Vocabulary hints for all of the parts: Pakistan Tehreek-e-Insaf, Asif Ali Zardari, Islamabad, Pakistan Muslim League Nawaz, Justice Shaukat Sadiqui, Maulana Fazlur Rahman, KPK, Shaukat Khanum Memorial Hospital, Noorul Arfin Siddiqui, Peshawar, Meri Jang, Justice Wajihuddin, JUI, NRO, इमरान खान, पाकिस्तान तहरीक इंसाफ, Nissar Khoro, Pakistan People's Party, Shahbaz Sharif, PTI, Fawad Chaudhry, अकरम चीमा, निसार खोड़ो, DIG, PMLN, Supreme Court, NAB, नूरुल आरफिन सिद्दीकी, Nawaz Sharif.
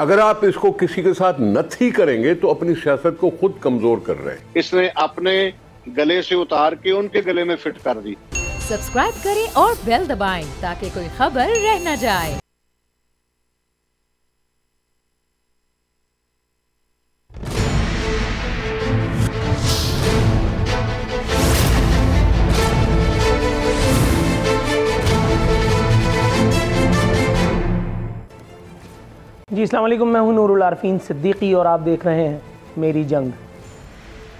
अगर आप इसको किसी के साथ नहीं करेंगे तो अपनी सियासत को खुद कमजोर कर रहे हैं। इसने अपने गले से उतार के उनके गले में फिट कर दी। सब्सक्राइब करें और बेल दबाएं ताकि कोई खबर रह न जाए। जी अस्सलाम वालेकुम, मैं हूं नूरुल आरफिन सिद्दीकी और आप देख रहे हैं मेरी जंग।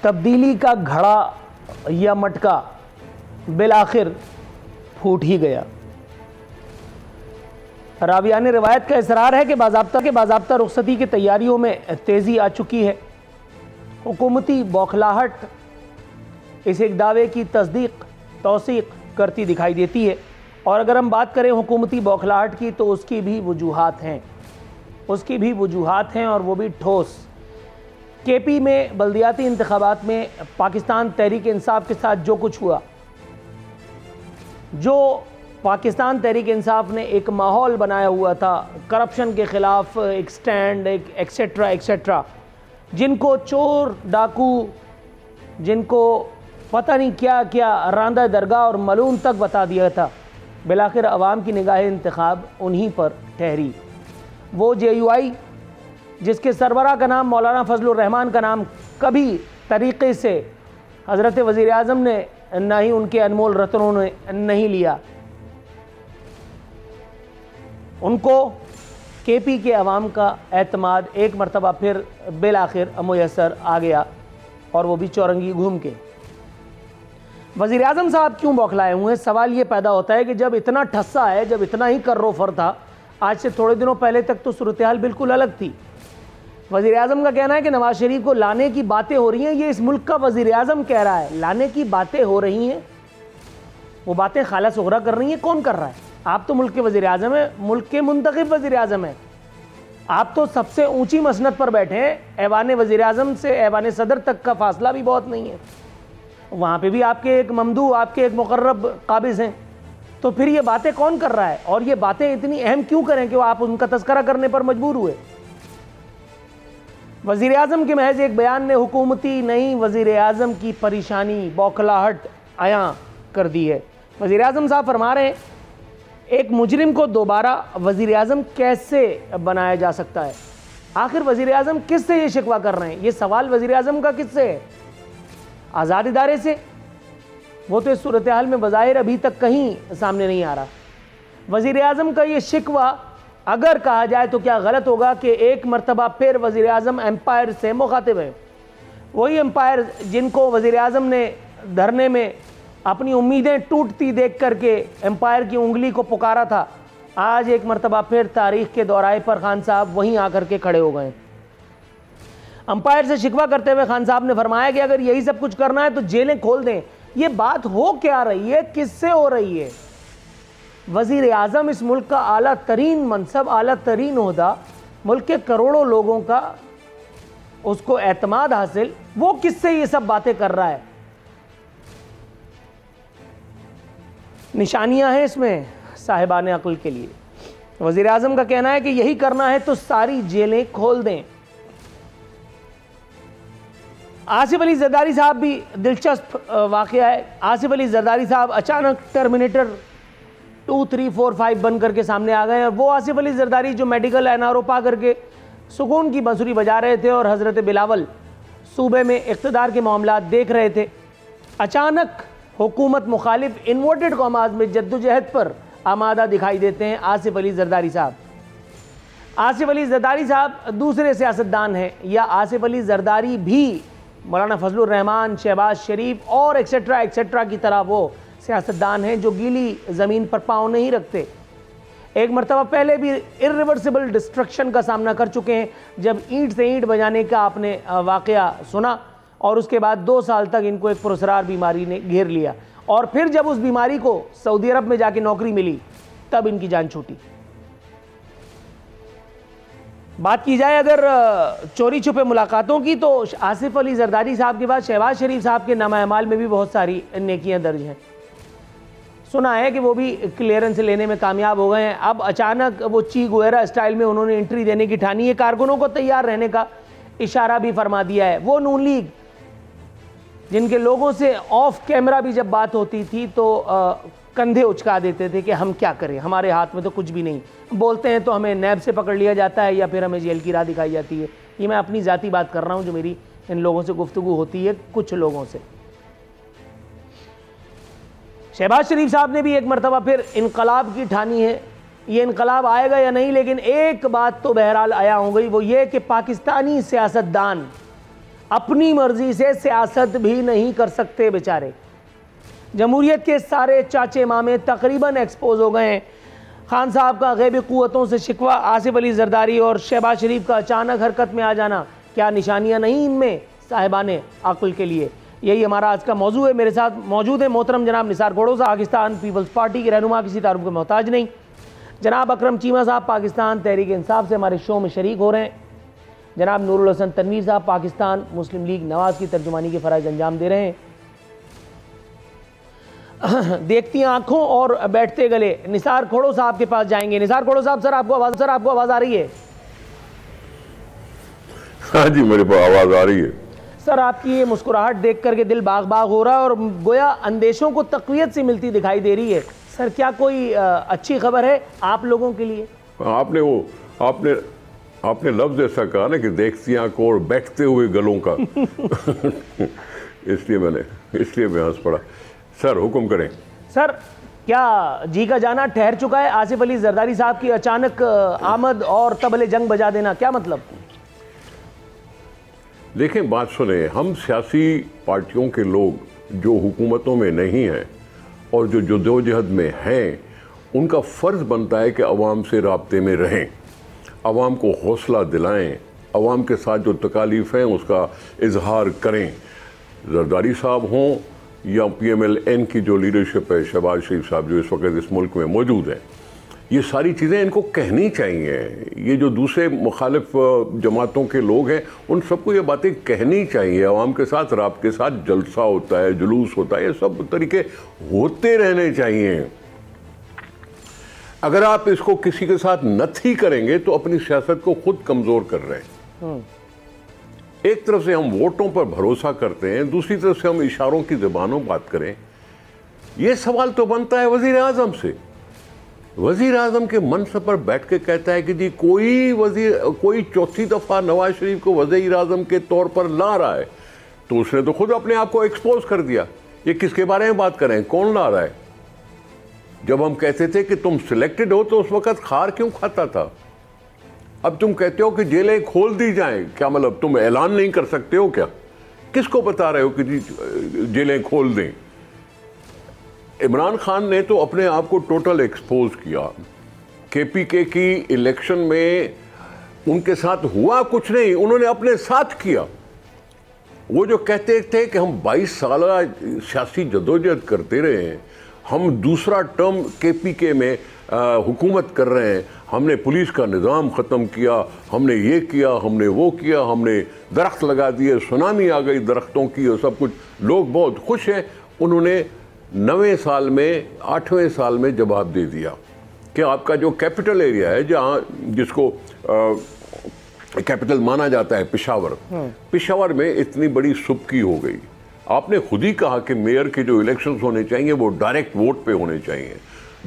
तब्दीली का घड़ा या मटका बिलाखिर फूट ही गया। रावियान रिवायत का इसरार है कि बाज़ाब्ता रुखसती की तैयारियों में तेज़ी आ चुकी है। हुकूमती बौखलाहट इस एक दावे की तस्दीक तौसीक करती दिखाई देती है। और अगर हम बात करें हुकूमती बौखलाहट की तो उसकी भी वजूहत हैं और वो भी ठोस। केपी में बल्दियाती इंतखाबात में पाकिस्तान तहरीक इंसाफ के साथ जो कुछ हुआ, जो पाकिस्तान तहरीक इंसाफ ने एक माहौल बनाया हुआ था करप्शन के ख़िलाफ़, एक स्टैंड, एक एक्सेट्रा, जिनको चोर डाकू, जिनको पता नहीं क्या क्या रांदा दरगाह और मलून तक बता दिया था, बिलाखिर आवाम की निगाह इंतखाब उन्हीं पर ठहरी। वो JUI जिसके सरबरा का नाम मौलाना फजलुर रहमान का नाम कभी तरीक़े से हज़रत वज़ीर आज़म ने ना ही उनके अनमोल रत्नों ने नहीं लिया, उनको KP के अवाम का एतमाद एक मरतबा फिर बिलाखिर मुयसर आ गया और वो भी चौरंगी घूम के। वज़ीर आज़म साहब क्यों बौखलाए हुए हैं? सवाल ये पैदा होता है कि जब इतना ठस्सा है, जब इतना ही कर्रोफर था, आज से थोड़े दिनों पहले तक तो सूरत हाल बिल्कुल अलग थी। वज़ीर आज़म का कहना है कि नवाज़ शरीफ को लाने की बातें हो रही हैं। ये इस मुल्क का वज़ीर आज़म कह रहा है लाने की बातें हो रही हैं। वो बातें खाला सुगरा कर रही हैं। कौन कर रहा है? आप तो मुल्क के वज़ीर आज़म हैं, मुल्क के मुंतखब वज़ीर आज़म हैं, आप तो सबसे ऊँची मसनद पर बैठे हैं। ऐवान वज़ीर आज़म से ऐवान सदर तक का फासला भी बहुत नहीं है, वहाँ पर भी आपके एक ममदू, आपके एक मुकर्रब काबिज़ हैं। तो फिर ये बातें कौन कर रहा है और ये बातें इतनी अहम क्यों करें कि वो आप उनका तस्करा करने पर मजबूर हुए? वज़ीर आज़म के महज एक बयान ने हुकूमती नई वज़ीर आज़म की परेशानी, बौखलाहट आया कर दी है। वज़ीर आज़म साहब फरमा रहे हैं एक मुजरिम को दोबारा वज़ीर आज़म कैसे बनाया जा सकता है? आखिर वज़ीर आज़म किस से ये शिकवा कर रहे हैं? ये सवाल वज़ीर आज़म का किससे है? आज़ाद इदारे से? वो तो इस सूरत हाल में बज़ाहिर अभी तक कहीं सामने नहीं आ रहा। वज़ीर आज़म का ये शिकवा अगर कहा जाए तो क्या गलत होगा कि एक मरतबा फिर वज़ीर आज़म एम्पायर से मुखातिब है? वही एम्पायर जिनको वज़ीर आज़म ने धरने में अपनी उम्मीदें टूटती देख करके एम्पायर की उंगली को पुकारा था, आज एक मरतबा फिर तारीख़ के दौराए पर खान साहब वहीं आकर के खड़े हो गए। एम्पायर से शिकवा करते हुए खान साहब ने फरमाया कि अगर यही सब कुछ करना है तो जेलें खोल दें। ये बात हो क्या रही है? किससे हो रही है? वज़ीर आज़म इस मुल्क का आला तरीन मनसब, आला तरीन ओहदा, मुल्क के करोड़ों लोगों का उसको एतमाद हासिल, वो किससे ये सब बातें कर रहा है? निशानियां हैं इसमें साहिबाने अक्ल के लिए। वज़ीर आज़म का कहना है कि यही करना है तो सारी जेलें खोल दें। आसिफ अली जरदारी साहब भी दिलचस्प वाक़या है। आसिफ अली जरदारी साहब अचानक टर्मिनेटर 2, 3, 4, 5 बन करके सामने आ गए। और वो आसिफ अली जरदारी जो मेडिकल NRO पा करके सुकून की बंसुरी बजा रहे थे और हज़रत बिलावल सूबे में इक़्तिदार के मामला देख रहे थे, अचानक हुकूमत मुखालिफ इन्वर्टेड कॉमाज में जद्दोजहद पर आमादा दिखाई देते हैं आसिफ अली जरदारी साहब। आसिफ अली जरदारी साहब दूसरे सियासतदान हैं या आसिफ अली जरदारी भी मौलाना फजलुर रहमान, शहबाज शरीफ और एक्सेट्रा की तरह वो सियासतदान हैं जो गीली ज़मीन पर पाँव नहीं रखते? एक मरतबा पहले भी इरिवर्सिबल डिस्ट्रक्शन का सामना कर चुके हैं जब ईंट से ईंट बजाने का आपने वाक़या सुना और उसके बाद 2 साल तक इनको एक पुरसरार बीमारी ने घेर लिया। और फिर जब उस बीमारी को सऊदी अरब में जाके नौकरी मिली तब इनकी जान छूटी। बात की जाए अगर चोरी छुपे मुलाकातों की तो आसिफ अली जरदारी साहब के बाद शहबाज शरीफ साहब के नामा अमाल में भी बहुत सारी नेकियां दर्ज हैं। सुना है कि वो भी क्लियरेंस लेने में कामयाब हो गए हैं। अब अचानक वो ची गुवेरा स्टाइल में उन्होंने एंट्री देने की ठानी है, कारकुनों को तैयार रहने का इशारा भी फरमा दिया है। वो नून लीग जिनके लोगों से ऑफ कैमरा भी जब बात होती थी तो कंधे उचका देते थे कि हम क्या करें, हमारे हाथ में तो कुछ भी नहीं, बोलते हैं तो हमें नैब से पकड़ लिया जाता है या फिर हमें जेल की राह दिखाई जाती है। ये मैं अपनी ज़ाती बात कर रहा हूँ, जो मेरी इन लोगों से गुफ्तगू होती है कुछ लोगों से। शहबाज शरीफ साहब ने भी एक मरतबा फिर इनकलाब की ठानी है। ये इनकलाब आएगा या नहीं, लेकिन एक बात तो बहरहाल आया हो गई, वो ये कि पाकिस्तानी सियासतदान अपनी मर्जी से सियासत भी नहीं कर सकते बेचारे। जमहूरियत के सारे चाचे मामे तकरीबन एक्सपोज हो गए हैं। खान साहब का गैबी क़ुव्वतों से शिकवा, आसिफ अली जरदारी और शहबाज शरीफ का अचानक हरकत में आ जाना, क्या निशानियाँ नहीं इनमें साहिबाने अक्ल के लिए? यही हमारा आज का मौजू है। मेरे साथ मौजूद है मोहतरम जनाब निसार खोड़ो साहब, पाकिस्तान पीपल्स पार्टी के रहनुमा, किसी तारुफ के मोहताज नहीं। जनाब अकरम चीमा साहब पाकिस्तान तहरीक इंसाफ से हमारे शो में शरीक हो रहे हैं। जनाब नूरुल हसन तनवीर साहब पाकिस्तान मुस्लिम लीग नवाज की तर्जुमानी के फ़राइज़ अंजाम दे रहे हैं। देखती आँखों और बैठते गले निसार खोड़ो साहब के पास जाएंगे। निसार खोड़ो साहब, सर आपको आवाज़ आ रही है? हाँ जी, मेरे को आवाज़ आ रही है। सर, आपकी ये मुस्कुराहट देख करके दिल बाग बाग हो रहा है और गोया अंदेशों को तक़वियत से मिलती दिखाई दे रही है। सर, क्या कोई अच्छी खबर है आप लोगों के लिए? आपने लफ्ज़ ऐसा कहा ना कि देखती आँखों और बैठते हुए गलों का इसलिए मैं हंस पड़ा। सर हुक्म करें। सर, क्या जी का जाना ठहर चुका है? आसिफ अली जरदारी साहब की अचानक आमद और तबले जंग बजा देना, क्या मतलब? देखें, बात सुने, हम सियासी पार्टियों के लोग जो हुकूमतों में नहीं हैं और जो जद्दोजहद में हैं, उनका फ़र्ज़ बनता है कि आवाम से राब्ते में रहें, आवाम को हौसला दिलाएं, आवाम के साथ जो तकालीफ हैं उसका इजहार करें। जरदारी साहब हों या PMLN की जो लीडरशिप है, शहबाज शरीफ साहब जो इस वक्त इस मुल्क में मौजूद हैं, ये सारी चीज़ें इनको कहनी चाहिए। ये जो दूसरे मुखालिफ जमातों के लोग हैं उन सबको ये बातें कहनी चाहिए। आवाम के साथ राब्ते के साथ जलसा होता है, जुलूस होता है, ये सब तरीके होते रहने चाहिए। अगर आप इसको किसी के साथ नहीं करेंगे तो अपनी सियासत को खुद कमज़ोर कर रहे हैं। एक तरफ से हम वोटों पर भरोसा करते हैं, दूसरी तरफ से हम इशारों की ज़बानों बात करें। ये सवाल तो बनता है वज़ीर आज़म से। वज़ीर आज़म के मनसब पर बैठ के कहता है कि जी कोई चौथी दफ़ा नवाज शरीफ को वज़ीर आज़म के तौर पर ला रहा है, तो उसने तो खुद अपने आप को एक्सपोज कर दिया। ये किसके बारे में बात करें, कौन ला रहा है? जब हम कहते थे कि तुम सिलेक्टेड हो तो उस वक़्त खार क्यों खाता था? अब तुम कहते हो कि जेलें खोल दी जाएँ, क्या मतलब तुम ऐलान नहीं कर सकते हो क्या? किसको बता रहे हो कि जी जेलें खोल दें? इमरान खान ने तो अपने आप को टोटल एक्सपोज किया। KPK की इलेक्शन में उनके साथ हुआ कुछ नहीं, उन्होंने अपने साथ किया। वो जो कहते थे कि हम 22 साल सियासी जदोजहद करते रहे हैं, हम दूसरा टर्म KPK में हुकूमत कर रहे हैं, हमने पुलिस का निज़ाम ख़त्म किया, हमने ये किया, हमने वो किया, हमने दरख्त लगा दिए, सुनामी आ गई दरख्तों की और सब कुछ, लोग बहुत खुश हैं। उन्होंने 9वें साल में 8वें साल में जवाब दे दिया कि आपका जो कैपिटल एरिया है, जहाँ जिसको कैपिटल माना जाता है पेशावर, पेशावर में इतनी बड़ी सुबकी हो गई। आपने खुद ही कहा कि मेयर के जो इलेक्शंस होने चाहिए वो डायरेक्ट वोट पे होने चाहिए।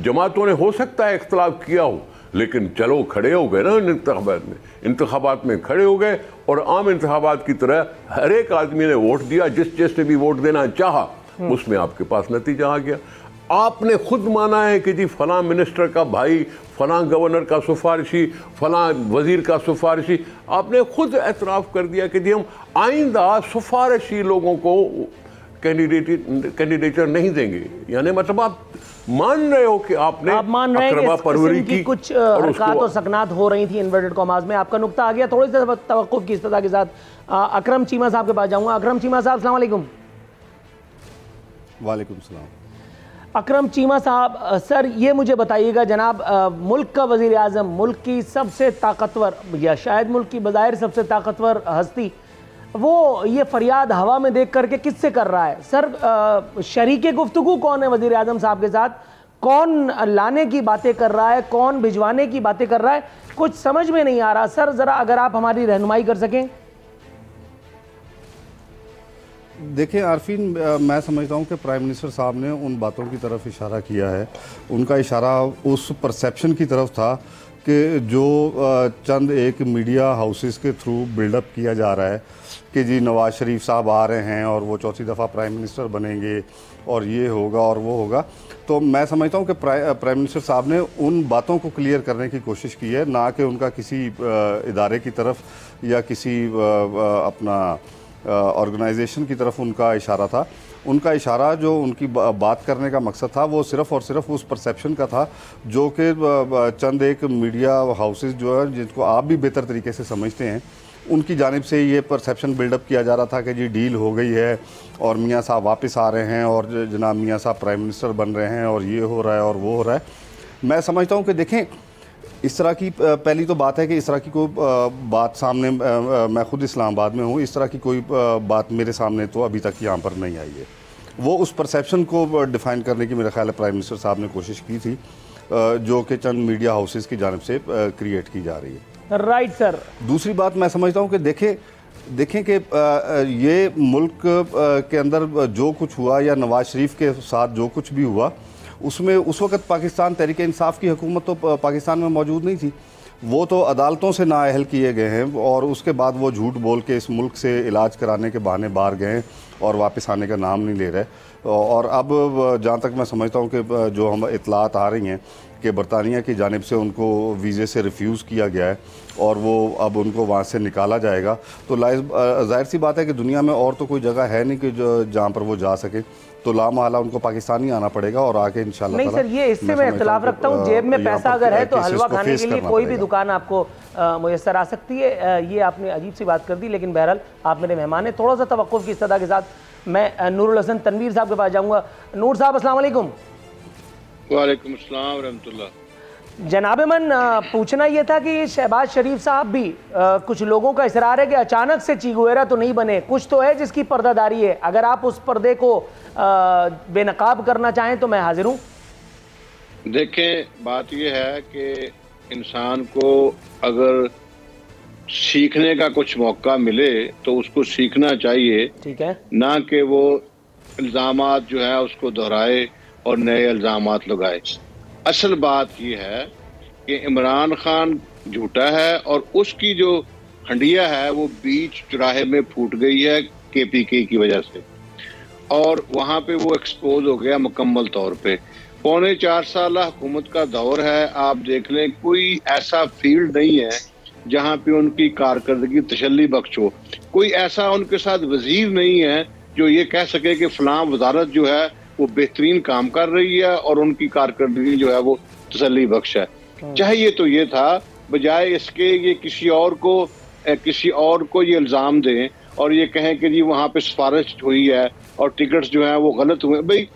जमातों ने हो सकता है इख्तलाफ किया हो, लेकिन चलो खड़े हो गए ना इंतखाबात में खड़े हो गए और आम इंतखाबात की तरह हर एक आदमी ने वोट दिया, जिस जिसने भी वोट देना चाहा उसमें आपके पास नतीजा आ गया। आपने खुद माना है कि जी फलां मिनिस्टर का भाई, फलां गवर्नर का सिफारशी, फलां वजीर का सिफारशी, आपने खुद एतराफ़ कर दिया कि जी हम आइंदा सिफारशी लोगों को कैंडिडेचर नहीं देंगे। यानी मतलब आप मान रहे हो कि आपने अक्रमा परवरी की कुछ हरकत और सकनात हो रही थी इन्वर्टेड कॉमास में। आपका नुक्ता आ गया। थोड़ी सी तवक्कुफ़ की इस्तदा के साथ अकरम चीमा साहब के पास जाऊँगा। अकरम चीमा साहब, अस्सलाम वालेकुम। वालेकुम सलाम। अकरम चीमा साहब, सर ये मुझे बताइएगा जनाब, मुल्क का वज़ीर आज़म, मुल्क की सबसे ताकतवर या शायद मुल्क की बज़ाहिर सबसे ताकतवर हस्ती, वो ये फरियाद हवा में देख करके किससे कर रहा है? सर, शरीके गुफ्तगू कौन है वज़ीर आज़म साहब के साथ कौन लाने की बातें कर रहा है, कौन भिजवाने की बातें कर रहा है, कुछ समझ में नहीं आ रहा। सर ज़रा अगर आप हमारी रहनुमाई कर सकें। देखिए आरफिन, मैं समझता हूँ कि प्राइम मिनिस्टर साहब ने उन बातों की तरफ इशारा किया है, उनका इशारा उस परसेप्शन की तरफ था कि जो चंद एक मीडिया हाउसेस के थ्रू बिल्डअप किया जा रहा है कि जी नवाज़ शरीफ साहब आ रहे हैं और वो चौथी दफ़ा प्राइम मिनिस्टर बनेंगे और ये होगा और वो होगा। तो मैं समझता हूँ कि प्राइम मिनिस्टर साहब ने उन बातों को क्लियर करने की कोशिश की है, ना कि उनका किसी इदारे की तरफ या किसी अपना ऑर्गेनाइजेशन की तरफ उनका इशारा था। उनका इशारा जो उनकी बात करने का मकसद था वो सिर्फ़ और सिर्फ उस परसेप्शन का था जो कि चंद एक मीडिया हाउसेस जो है, जिनको आप भी बेहतर तरीके से समझते हैं, उनकी जानिब से ये परसेप्शन बिल्डअप किया जा रहा था कि जी डील हो गई है और मियाँ साहब वापस आ रहे हैं और जनाब मियाँ साहब प्राइम मिनिस्टर बन रहे हैं और ये हो रहा है और वो हो रहा है। मैं समझता हूँ कि देखें, इस तरह की पहली तो बात है कि इस तरह की कोई बात सामने, मैं ख़ुद इस्लामाबाद में हूँ, इस तरह की कोई बात मेरे सामने तो अभी तक यहाँ पर नहीं आई है। वो उस परसेप्शन को डिफ़ाइन करने की मेरा ख्याल है प्राइम मिनिस्टर साहब ने कोशिश की थी जो कि चंद मीडिया हाउसेस की जानिब से क्रिएट की जा रही है। Right sir. दूसरी बात मैं समझता हूँ कि देखें कि ये मुल्क के अंदर जो कुछ हुआ या नवाज़ शरीफ के साथ जो कुछ भी हुआ, उसमें उस वक्त पाकिस्तान तहरीक-ए-इंसाफ की हुकूमत तो पाकिस्तान में मौजूद नहीं थी। वो तो अदालतों से नाअहल किए गए हैं और उसके बाद वो झूठ बोल के इस मुल्क से इलाज कराने के बहाने बाहर गए हैं और वापस आने का नाम नहीं ले रहे। और अब जहाँ तक मैं समझता हूँ कि जो हम इतलात आ रही हैं कि बरतानिया की जानिब से उनको वीज़े से रिफ्यूज़ किया गया है और वो अब उनको वहाँ से निकाला जाएगा, तो जाहिर सी बात है कि दुनिया में और तो कोई जगह है नहीं कि जहाँ पर वो जा सके, तो लामहला उनको पाकिस्तान ही आना पड़ेगा और आके इंशाल्लाह। नहीं सर, ये इससे मैं इख्तिलाफ रखता हूँ। जेब में पैसा अगर है तो हलवा खाने के लिए कोई भी दुकान आपको मुयस्सर आ सकती है। ये आपने अजीब सी बात कर दी, लेकिन बहरहाल आप मेरे मेहमान हैं। थोड़ा सा तवक्कुफ़ की इस्तदा के साथ मैं नूरुल हसन तनवीर साहब के पास जाऊँगा। नूर साहब अस्सलाम वालेकुम। वालेकुम अस्सलाम रहमतुल्लाह। जनाबे मन, पूछना ये था कि शहबाज शरीफ साहब भी, कुछ लोगों का इसरार है कि अचानक से चीगुएरा तो नहीं बने, कुछ तो है जिसकी पर्दादारी है। अगर आप उस पर्दे को बेनकाब करना चाहें तो मैं हाजिर हूँ। देखें, बात यह है कि इंसान को अगर सीखने का कुछ मौका मिले तो उसको सीखना चाहिए, ठीक है ना, कि वो इल्ज़ामात जो है उसको दोहराए और नए इल्ज़ामात लगाए। असल बात यह है कि इमरान खान झूठा है और उसकी जो हंडिया है वो बीच चौराहे में फूट गई है केपीके की वजह से, और वहाँ पे वो एक्सपोज हो गया मुकम्मल तौर पे। पौने 4 साल हुकूमत का दौर है, आप देख लें कोई ऐसा फील्ड नहीं है जहाँ पे उनकी कारकर्दगी तसल्ली बख्श हो। कोई ऐसा उनके साथ वजीर नहीं है जो ये कह सके कि फलां वजारत जो है वो बेहतरीन काम कर रही है और उनकी कारकर्दगी जो है वो तसल्ली बख्श है। चाहिए तो ये था, बजाय इसके ये किसी और को ये इल्ज़ाम दें और ये कहें कि जी वहाँ पे सिफारिश हुई है और टिकट्स जो हैं वो गलत हुए। भाई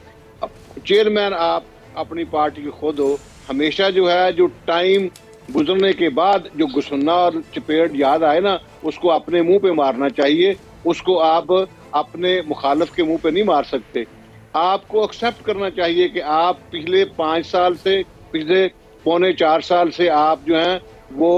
चेयरमैन आप अपनी पार्टी के खुद हो, हमेशा जो है जो टाइम गुजरने के बाद जो गुस्सा और चपेट याद आए ना, उसको अपने मुंह पे मारना चाहिए, उसको आप अपने मुखालिफ के मुंह पे नहीं मार सकते। आपको एक्सेप्ट करना चाहिए कि आप पिछले 5 साल से, पिछले पौने 4 साल से आप जो हैं वो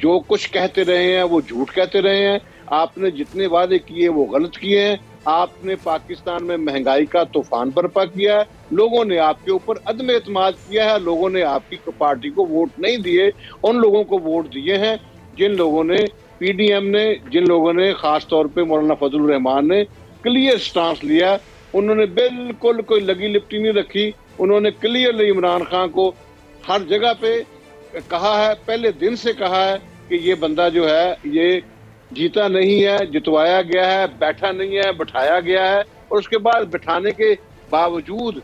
जो कुछ कहते रहे हैं वो झूठ कहते रहे हैं। आपने जितने वादे किए वो गलत किए हैं। आपने पाकिस्तान में महंगाई का तूफान बर्पा किया है, लोगों ने आपके ऊपर अदम एतमाद किया है, लोगों ने आपकी पार्टी को वोट नहीं दिए। उन लोगों को वोट दिए हैं जिन लोगों ने, पीडीएम ने, जिन लोगों ने खास तौर पे मौलाना फजलुर रहमान ने क्लियर स्टांस लिया। उन्होंने बिल्कुल कोई लगी लिपटी नहीं रखी, उन्होंने क्लियरली इमरान खान को हर जगह पे कहा है, पहले दिन से कहा है कि ये बंदा जो है ये जीता नहीं है, जितवाया गया है, बैठा नहीं है, बैठाया गया है। और उसके बाद बैठाने के बावजूद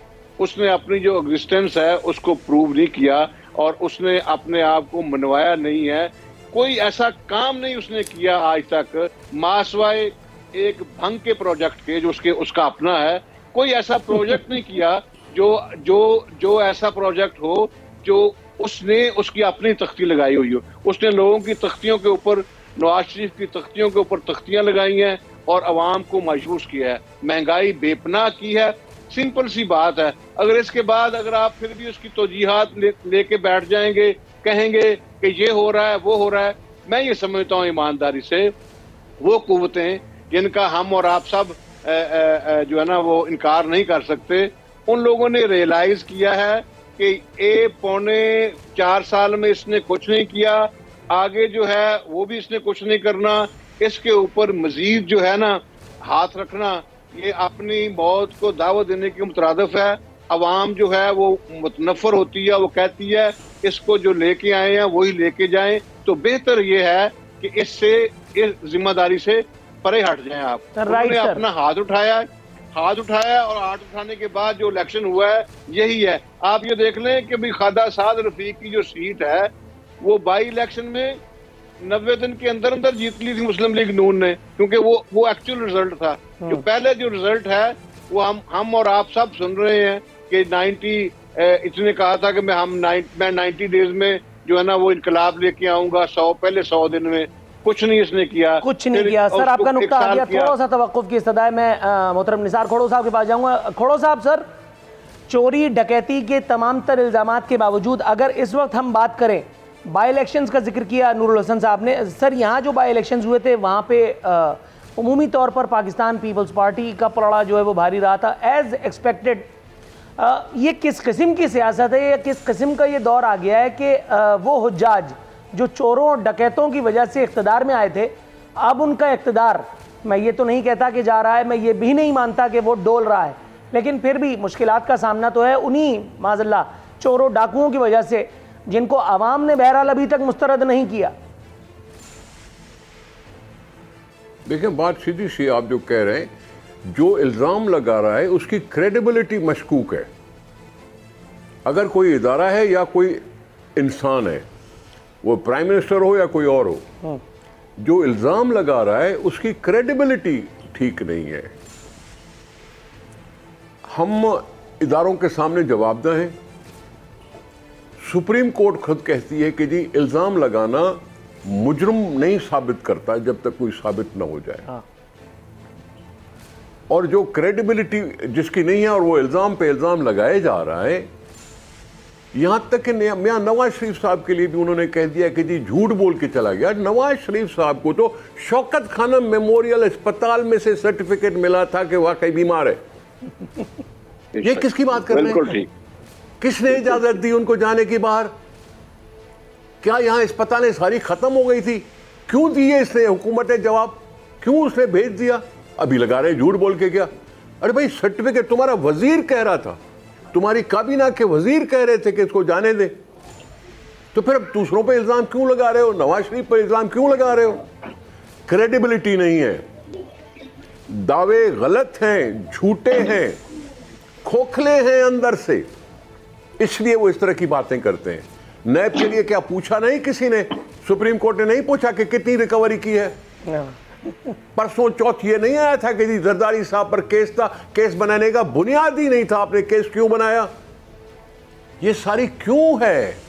उसने अपनी जो एग्जिस्टेंस है उसको प्रूव नहीं किया और उसने अपने आप को मनवाया नहीं है। कोई ऐसा काम नहीं उसने किया आज तक, मासवाए एक भंग के प्रोजेक्ट के जो उसका अपना है, कोई ऐसा प्रोजेक्ट नहीं किया जो जो जो ऐसा प्रोजेक्ट हो जो उसने उसकी अपनी तख्ती लगाई हुई हो। उसने लोगों की तख्तियों के ऊपर, नवाज शरीफ की तख्तियों के ऊपर तख्तियां लगाई हैं और आवाम को मायूस किया है, महंगाई बेपनाह की है। सिंपल सी बात है। अगर इसके बाद अगर आप फिर भी उसकी तोजीहात लेके बैठ जाएंगे, कहेंगे कि ये हो रहा है वो हो रहा है, मैं ये समझता हूँ ईमानदारी से वो कुव्वतें जिनका हम और आप सब जो है ना वो इनकार नहीं कर सकते, उन लोगों ने रियलाइज किया है कि ये 4.5 साल में इसने कुछ नहीं किया, आगे जो है वो भी इसने कुछ नहीं करना, इसके ऊपर मजीद जो है ना हाथ रखना ये अपनी मौत को दावत देने के मुतरादिफ है। अवाम जो है वो मुतनफर होती है, वो कहती है इसको जो लेके आए हैं वही लेके जाएं, तो बेहतर ये है कि इससे इस जिम्मेदारी से परे हट जाएं आप। उन्होंने अपना हाथ उठाया और हाथ उठाने के बाद जो इलेक्शन हुआ है यही है। आप ये देख लें कि भाई खादा साद रफीक की जो सीट है वो बाई इलेक्शन में 90 दिन के अंदर अंदर जीत ली थी मुस्लिम लीग नून ने, क्योंकि वो एक्चुअल रिजल्ट था। जो पहले जो रिजल्ट है वो हम और आप सब सुन रहे हैं कि 90 इसने कहा था कि मैं 90 डेज में जो है ना वो इनकलाब लेके आऊंगा, पहले 100 दिन में कुछ नहीं इसने किया, कुछ नहीं किया। सर आपका नुक्ता आ गया, थोड़ा सा तवक्कुफ की सदाए में मोहतरम निसार खोड़ो साहब के पास जाऊंगा। खोड़ो साहब सर, चोरी डकैती के तमाम तर इल्जाम के बावजूद अगर इस वक्त हम बात करें बाई इलेक्शंस का, जिक्र किया नूरुल हसन साहब ने, सर यहाँ जो बाई इलेक्शंस हुए थे वहाँ पे उमूमी तौर पर पाकिस्तान पीपल्स पार्टी का पलड़ा जो है वो भारी रहा था एज़ एक्सपेक्टेड। ये किस किस्म की सियासत है या किस किस्म का ये दौर आ गया है कि वो हुज्जाज जो चोरों डकैतों की वजह से इख्तदार में आए थे, अब उनका इख्तदार, मैं ये तो नहीं कहता कि जा रहा है, मैं ये भी नहीं मानता कि वो डोल रहा है, लेकिन फिर भी मुश्किलात का सामना तो है उन्हीं माजल्ला चोरों डाकुओं की वजह से जिनको आवाम ने बहरहाल अभी तक मुस्तरद नहीं किया। देखें बात सीधी सी, आप जो कह रहे हैं जो इल्ज़ाम लगा रहा है उसकी क्रेडिबिलिटी मशकूक है। अगर कोई इदारा है या कोई इंसान है, वो प्राइम मिनिस्टर हो या कोई और हो, जो इल्ज़ाम लगा रहा है उसकी क्रेडिबिलिटी ठीक नहीं है। हम इदारों के सामने जवाबदेह हैं। सुप्रीम कोर्ट खुद कहती है कि जी इल्ज़ाम लगाना मुजरम नहीं साबित करता जब तक कोई साबित ना हो जाए। हाँ। और जो क्रेडिबिलिटी जिसकी नहीं है और वो इल्ज़ाम पे इल्ज़ाम लगाए जा रहा है, यहाँ तक कि मियाँ नवाज शरीफ साहब के लिए भी उन्होंने कह दिया कि जी झूठ बोल के चला गया। नवाज शरीफ साहब को तो शौकत खानम मेमोरियल अस्पताल में से सर्टिफिकेट मिला था कि वाकई बीमार है। ये किसकी बात कर रहे हैं? किसने इजाजत दी उनको जाने की बाहर? क्या यहाँ अस्पतालें सारी खत्म हो गई थी? क्यों दिए इसने हुकूमत ने जवाब? क्यों उसने भेज दिया? अभी लगा रहे झूठ बोल के क्या? अरे भाई सर्टिफिकेट तुम्हारा वजीर कह रहा था, तुम्हारी काबीना के वजीर कह रहे थे कि इसको जाने दे, तो फिर अब दूसरों पे इल्ज़ाम क्यों लगा रहे हो? नवाज शरीफ पर इल्ज़ाम क्यों लगा रहे हो? क्रेडिबिलिटी नहीं है, दावे गलत हैं, झूठे हैं, खोखले हैं अंदर से, इसलिए वो इस तरह की बातें करते हैं। नैब के लिए क्या पूछा नहीं किसी ने? सुप्रीम कोर्ट ने नहीं पूछा कि कितनी रिकवरी की है? परसों चौथ ये नहीं आया था कि जी जरदारी साहब पर केस था, केस बनाने का बुनियाद ही नहीं था, आपने केस क्यों बनाया? ये सारी क्यों है?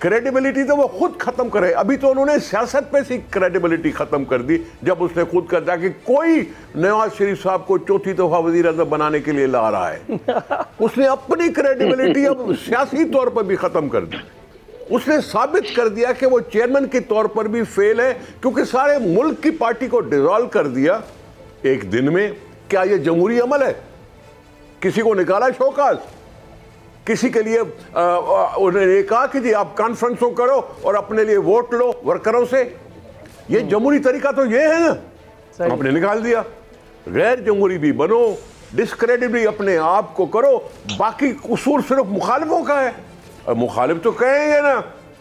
क्रेडिबिलिटी तो वो खुद खत्म करे। अभी तो उन्होंने सियासत पे सी क्रेडिबिलिटी खत्म कर दी जब उसने खुद कर दिया कि कोई नवाज शरीफ साहब को चौथी दफा वजीर आज़म बनाने के लिए ला रहा है। उसने अपनी क्रेडिबिलिटी अब सियासी तौर पर भी खत्म कर दी। उसने साबित कर दिया कि वो चेयरमैन के तौर पर भी फेल है, क्योंकि सारे मुल्क की पार्टी को डिजॉल्व कर दिया एक दिन में। क्या ये जमहूरी अमल है? किसी को निकाला शोकाज, किसी के लिए उन्होंने कहा कि जी आप कॉन्फ्रेंसों करो और अपने लिए वोट लो वर्करों से। ये जमहूरी तरीका तो ये है ना, आपने निकाल दिया। गैर जमहूरी भी बनो, डिस्क्रेडिबली अपने आप को करो, बाकी उसूल सिर्फ मुखालिफों का है। अब मुखालिफ तो कहेंगे ना,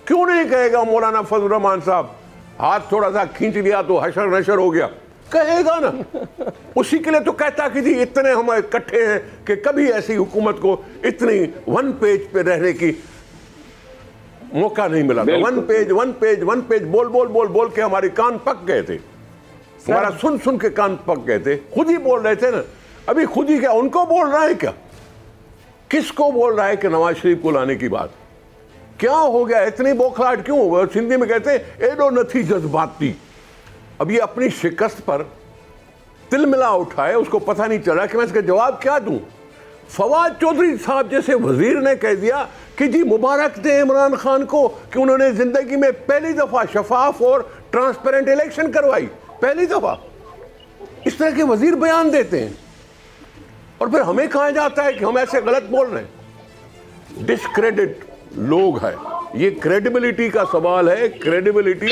क्यों नहीं कहेगा? मौलाना फजलुर रहमान साहब हाथ थोड़ा सा खींच लिया तो हशर नशर हो गया, कहेगा ना। उसी के लिए तो कहता कि जी इतने हम इकट्ठे हैं कि कभी ऐसी हुकूमत को इतनी वन पेज पे रहने की मौका नहीं मिला था। वन पेज बोल के हमारे कान पक गए थे, हमारा सुन के कान पक गए थे। खुद ही बोल रहे थे ना, अभी खुद ही क्या उनको बोल रहा है? क्या किसको बोल रहा है कि नवाज शरीफ को लाने की बात? क्या हो गया? इतनी बौखलाहट क्यों हो गई? सिंधी में कहते हैं एडो नथी जज्बाती। अब ये अपनी शिकस्त पर तिलमिला उठाए, उसको पता नहीं चला कि मैं इसका जवाब क्या दूं। फवाद चौधरी साहब जैसे वजीर ने कह दिया कि जी मुबारक दें इमरान खान को कि उन्होंने ज़िंदगी में पहली दफ़ा शफाफ और ट्रांसपेरेंट इलेक्शन करवाई, पहली दफ़ा। इस तरह के वजीर बयान देते हैं और फिर हमें कहा जाता है कि हम ऐसे गलत बोल रहे हैं। डिसक्रेडिट लोग हैं, ये क्रेडिबिलिटी का सवाल है। क्रेडिबिलिटी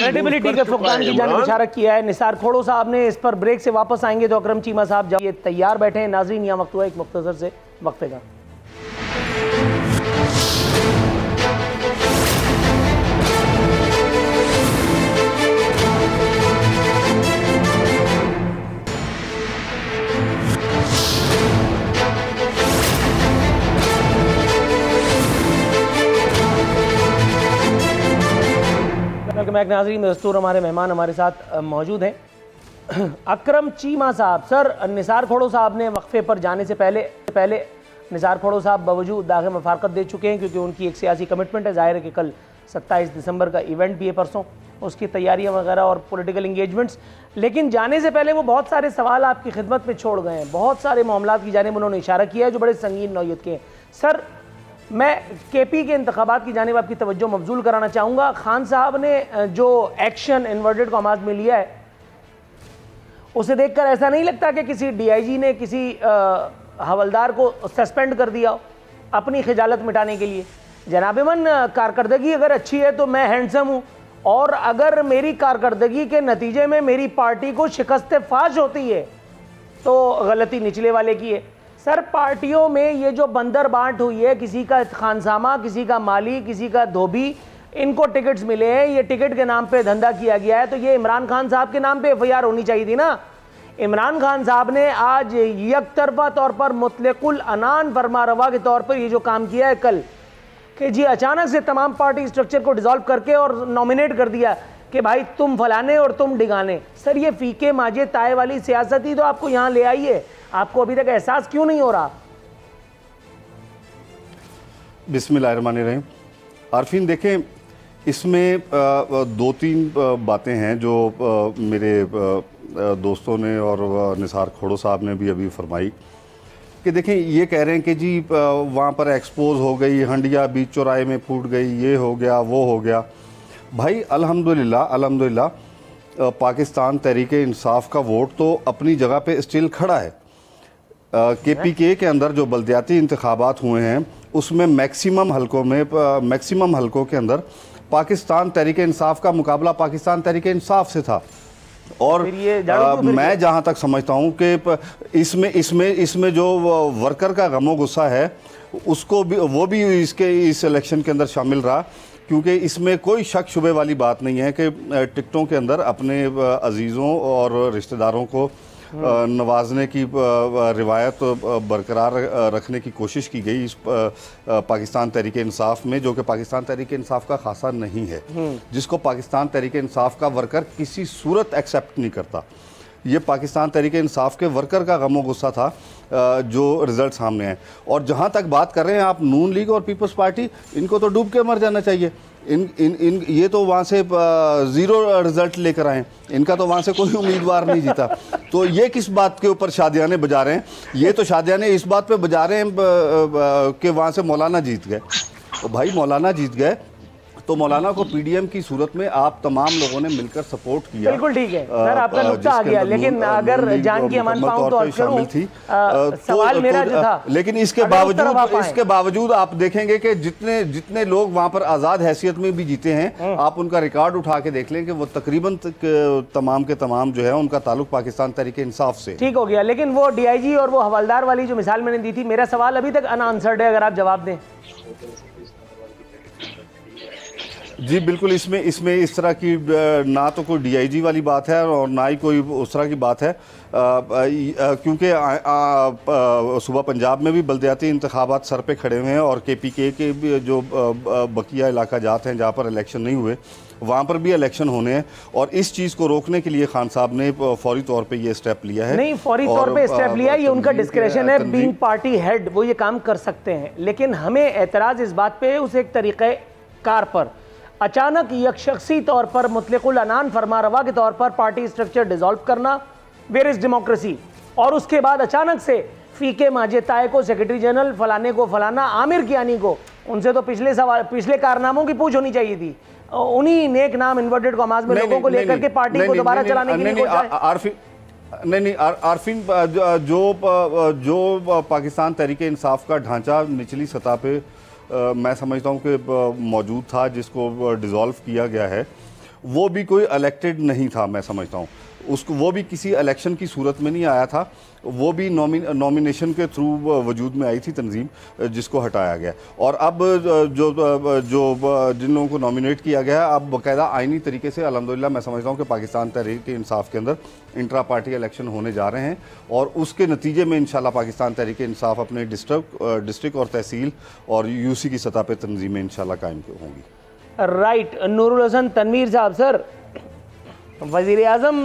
के फुकदान की जानिब इशारा किया है निसार खोड़ो साहब ने। इस पर ब्रेक से वापस आएंगे तो अकरम चीमा साहब जब ये तैयार बैठे हैं। नाज़रीन यहाँ वक्त हुआ एक मुख्तसर से वक्फे का। नाज़रीन दस्तूर हमारे मेहमान हमारे साथ मौजूद हैं। अकरम चीमा साहब, सर निसार खोड़ो साहब ने वक्फे पर जाने से पहले निसार खोड़ो साहब बावजूद दागे मफारकत दे चुके हैं क्योंकि उनकी एक सियासी कमिटमेंट है। जाहिर है कि कल 27 दिसंबर का इवेंट भी है, परसों उसकी तैयारियां वगैरह और पॉलिटिकल इंगेजमेंट्स। लेकिन जाने से पहले वो बहुत सारे सवाल आपकी खिदमत में छोड़ गए हैं, बहुत सारे मामलों की जानिब उन्होंने इशारा किया है जो बड़े संगीन नौयत के हैं। सर मैं केपी के इंतखाबात की जानिब आपकी तवज्जो मबजूल कराना चाहूँगा। खान साहब ने जो एक्शन इन्वर्टेड कॉमास में लिया है उसे देखकर ऐसा नहीं लगता कि किसी डीआईजी ने किसी हवलदार को सस्पेंड कर दिया अपनी खिजालत मिटाने के लिए। जनाब मन कारकर्दगी अगर अच्छी है तो मैं हैंडसम हूँ और अगर मेरी कारकर्दगी के नतीजे में मेरी पार्टी को शिकस्त फाश होती है तो गलती निचले वाले की है। सर पार्टियों में ये जो बंदर बांट हुई है, किसी का खानसामा, किसी का माली, किसी का धोबी, इनको टिकट्स मिले हैं, ये टिकट के नाम पे धंधा किया गया है, तो ये इमरान खान साहब के नाम पे एफआईआर होनी चाहिए थी ना। इमरान खान साहब ने आज यकतरफा तौर पर मुतलकुल अनान फरमा रवा के तौर पर ये जो काम किया है कल कि जी अचानक से तमाम पार्टी स्ट्रक्चर को डिज़ोल्व करके और नॉमिनेट कर दिया कि भाई तुम फलाने और तुम डिगाने। सर ये फीके माजे ताए वाली सियासत ही तो आपको यहाँ ले आई है, आपको अभी तक एहसास क्यों नहीं हो रहा? बिस्मिल्लाहिर्रहमानिर्रहीम। आरफिन देखें, इसमें दो तीन बातें हैं जो मेरे दोस्तों ने और निसार खोड़ो साहब ने भी अभी फरमाई कि देखें ये कह रहे हैं कि जी वहाँ पर एक्सपोज हो गई हंडिया, बीच चौराहे में फूट गई, ये हो गया वो हो गया। भाई अल्हम्दुलिल्लाह अल्हम्दुलिल्लाह पाकिस्तान तहरीके इंसाफ का वोट तो अपनी जगह पे स्टिल खड़ा है। केपीके के अंदर जो बलदियाती इंतखाबात हुए हैं उसमें मैक्सिमम हलकों के अंदर पाकिस्तान तहरीके इंसाफ का मुकाबला पाकिस्तान तहरीके इंसाफ से था। और मैं जहाँ तक समझता हूँ कि इसमें जो वर्कर का गमो गुस्सा है उसको भी वो भी इसके इस इलेक्शन के अंदर शामिल रहा क्योंकि इसमें कोई शक शुबे वाली बात नहीं है कि टिकटों के अंदर अपने अजीज़ों और रिश्तेदारों को नवाजने की रिवायत बरकरार रखने की कोशिश की गई इस पाकिस्तान तहरीके इंसाफ में, जो कि पाकिस्तान तहरीके इंसाफ का खासा नहीं है, जिसको पाकिस्तान तहरीके इंसाफ का वर्कर किसी सूरत एक्सेप्ट नहीं करता। ये पाकिस्तान तहरीके इंसाफ के वर्कर का गमो गुस्सा था जो रिज़ल्ट सामने आए। और जहाँ तक बात कर रहे हैं आप नून लीग और पीपल्स पार्टी, इनको तो डूब के मर जाना चाहिए। इन इन इन ये तो वहाँ से ज़ीरो रिज़ल्ट लेकर आए, इनका तो वहाँ से कोई उम्मीदवार नहीं जीता। तो ये किस बात के ऊपर शादियाने बजा रहे हैं? ये तो शादियाने इस बात पे बजा रहे हैं कि वहाँ से मौलाना जीत गए। तो भाई मौलाना जीत गए तो मौलाना को पीडीएम की सूरत में आप तमाम लोगों ने मिलकर सपोर्ट किया। बिल्कुल ठीक है सर, आपका नुक्ता आ गया, लेकिन अगर जान की अमान पाऊं तो शामिल थी सवाल मेरा जो था। लेकिन इसके बावजूद आप देखेंगे कि जितने लोग वहाँ पर आज़ाद हैसियत में भी जीते हैं, आप उनका रिकॉर्ड उठा के देख लें कि वो तकरीबन तमाम के तमाम जो है उनका ताल्लुक पाकिस्तान तहरीके इंसाफ से। ठीक हो गया, लेकिन वो डीआईजी और वो हवालदार वाली जो मिसाल मैंने दी थी, मेरा सवाल अभी तक अनआंसर्ड है, अगर आप जवाब दें। जी बिल्कुल, इसमें इस तरह की ना तो कोई डीआईजी वाली बात है और ना ही कोई उस तरह की बात है, क्योंकि सुबह पंजाब में भी बलदियाती इंतखाबात सर पे खड़े हुए हैं और केपीके के जो बकिया इलाका जात हैं जहाँ पर इलेक्शन नहीं हुए वहाँ पर भी इलेक्शन होने हैं। और इस चीज़ को रोकने के लिए खान साहब ने फौरी तौर पे ये स्टेप लिया है। नहीं फौरी तौर पे स्टेप लिया, ये उनका डिस्क्रेशन है, बीइंग पार्टी हेड वो ये काम कर सकते हैं। लेकिन हमें एतराज़ इस बात पर है उस एक तरीक़े कार पर अचानक यकशख्सी तौर पर मुतलकुल अनान फरमा रवा के तौर पर पार्टी स्ट्रक्चर डिज़ोल्व करना, वेयर इज़ डेमोक्रेसी। और उसके बाद अचानक से फीके माजेताए को सेक्रेटरी जनरल, फलाने को फलाना, आमिर कियानी को, उनसे तो पिछले कारनामों की पूछ होनी चाहिए थी। उन्हीं नेक नाम इन्वर्टेड कॉमास में लोगों को लेकर के पार्टी को दोबारा चलाने के लिए आरफिन जो पाकिस्तान तहरीक इंसाफ का ढांचा निचली सतह पे मैं समझता हूँ कि मौजूद था, जिसको डिज़ोल्व किया गया है, वो भी कोई इलेक्टेड नहीं था, मैं समझता हूँ उसको, वो भी किसी इलेक्शन की सूरत में नहीं आया था, वो भी नॉमिनेशन के थ्रू वजूद में आई थी तंजीम, जिसको हटाया गया। और अब जिन लोगों को नॉमिनेट किया गया है, अब बाकायदा आइनी तरीके से अल्हम्दुलिल्लाह मैं समझता हूँ कि पाकिस्तान तहरीक-ए-इंसाफ के अंदर इंट्रा पार्टी इलेक्शन होने जा रहे हैं, और उसके नतीजे में इंशाल्लाह पाकिस्तान तहरीक-ए-इंसाफ अपने डिस्ट्रिक्ट और तहसील और यूसी की सतह पर तंजीमें इंशाल्लाह कायम होंगी। राइट, नूरुल हसन तनवीर साहब, सर वज़ीर आज़म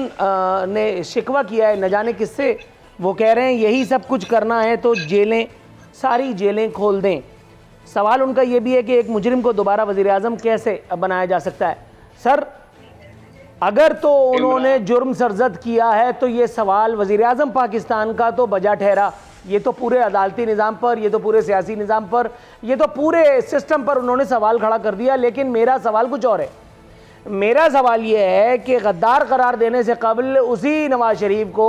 ने शिकवा किया है न जाने किससे, वो कह रहे हैं यही सब कुछ करना है तो जेलें, सारी जेलें खोल दें। सवाल उनका ये भी है कि एक मुजरिम को दोबारा वज़ीर आज़म कैसे बनाया जा सकता है? सर अगर तो उन्होंने जुर्म सरजद किया है तो ये सवाल वज़ीर आज़म पाकिस्तान का तो बजा ठहरा, ये तो पूरे अदालती निज़ाम पर, ये तो पूरे सियासी निज़ाम पर, ये तो पूरे सिस्टम पर उन्होंने सवाल खड़ा कर दिया। लेकिन मेरा सवाल कुछ और है, मेरा सवाल ये है कि गद्दार करार देने से कबल उसी नवाज शरीफ को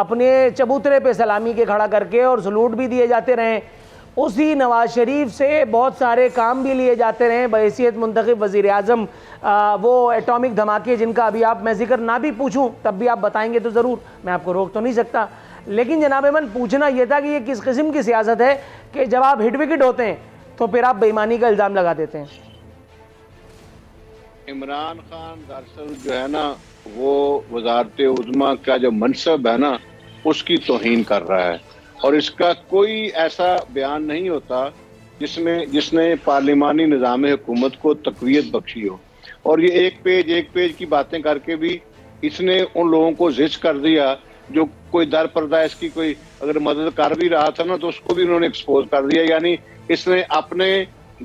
अपने चबूतरे पे सलामी के खड़ा करके और सलूट भी दिए जाते रहें, उसी नवाज शरीफ से बहुत सारे काम भी लिए जाते रहें बहैसियत मुंतखब वज़ीर आज़म। वो एटॉमिक धमाके जिनका अभी आप, मैं ज़िक्र ना भी पूछूं तब भी आप बताएंगे तो ज़रूर, मैं आपको रोक तो नहीं सकता, लेकिन जनाब मन पूछना यह था कि ये किस किस्म की सियासत है कि जब आप हिट विकेट होते हैं तो फिर आप बेईमानी का इल्ज़ाम लगा देते हैं? इमरान खान दरअसल जो है ना, वो वजारत उज़्मा का जो मनसब है ना, उसकी तोहीन कर रहा है, और इसका कोई ऐसा बयान नहीं होता जिसने पार्लिमानी निज़ाम हुकूमत को तक़वियत बख्शी हो। और ये एक पेज की बातें करके भी इसने उन लोगों को जिच कर दिया जो कोई दर पर्दा इसकी कोई अगर मदद कर भी रहा था ना, तो उसको भी उन्होंने एक्सपोज कर दिया, यानी इसने अपने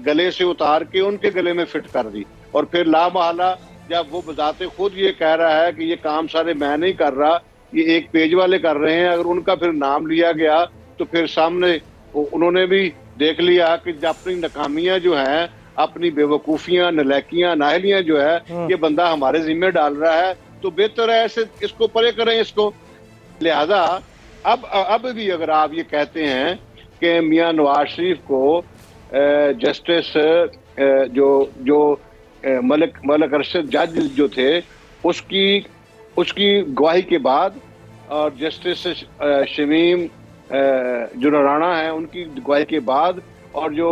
गले से उतार के उनके गले में फिट कर दी। और फिर लामहला जब वो बजाते खुद ये कह रहा है कि ये काम सारे मैं नहीं कर रहा, ये एक पेज वाले कर रहे हैं, अगर उनका फिर नाम लिया गया तो फिर सामने उन्होंने भी देख लिया कि अपनी नाकामियां जो हैं, अपनी बेवकूफियां, नलैकियां, नाहलियां जो है ये बंदा हमारे जिम्मे डाल रहा है, तो बेहतर है ऐसे इसको परे करें इसको। लिहाजा अब भी अगर आप ये कहते हैं कि मियाँ नवाज शरीफ को जस्टिस जो मलिक अरशद जज जो थे उसकी गवाही के बाद, और जस्टिस शमीम जुना राणा हैं उनकी गवाही के बाद, और जो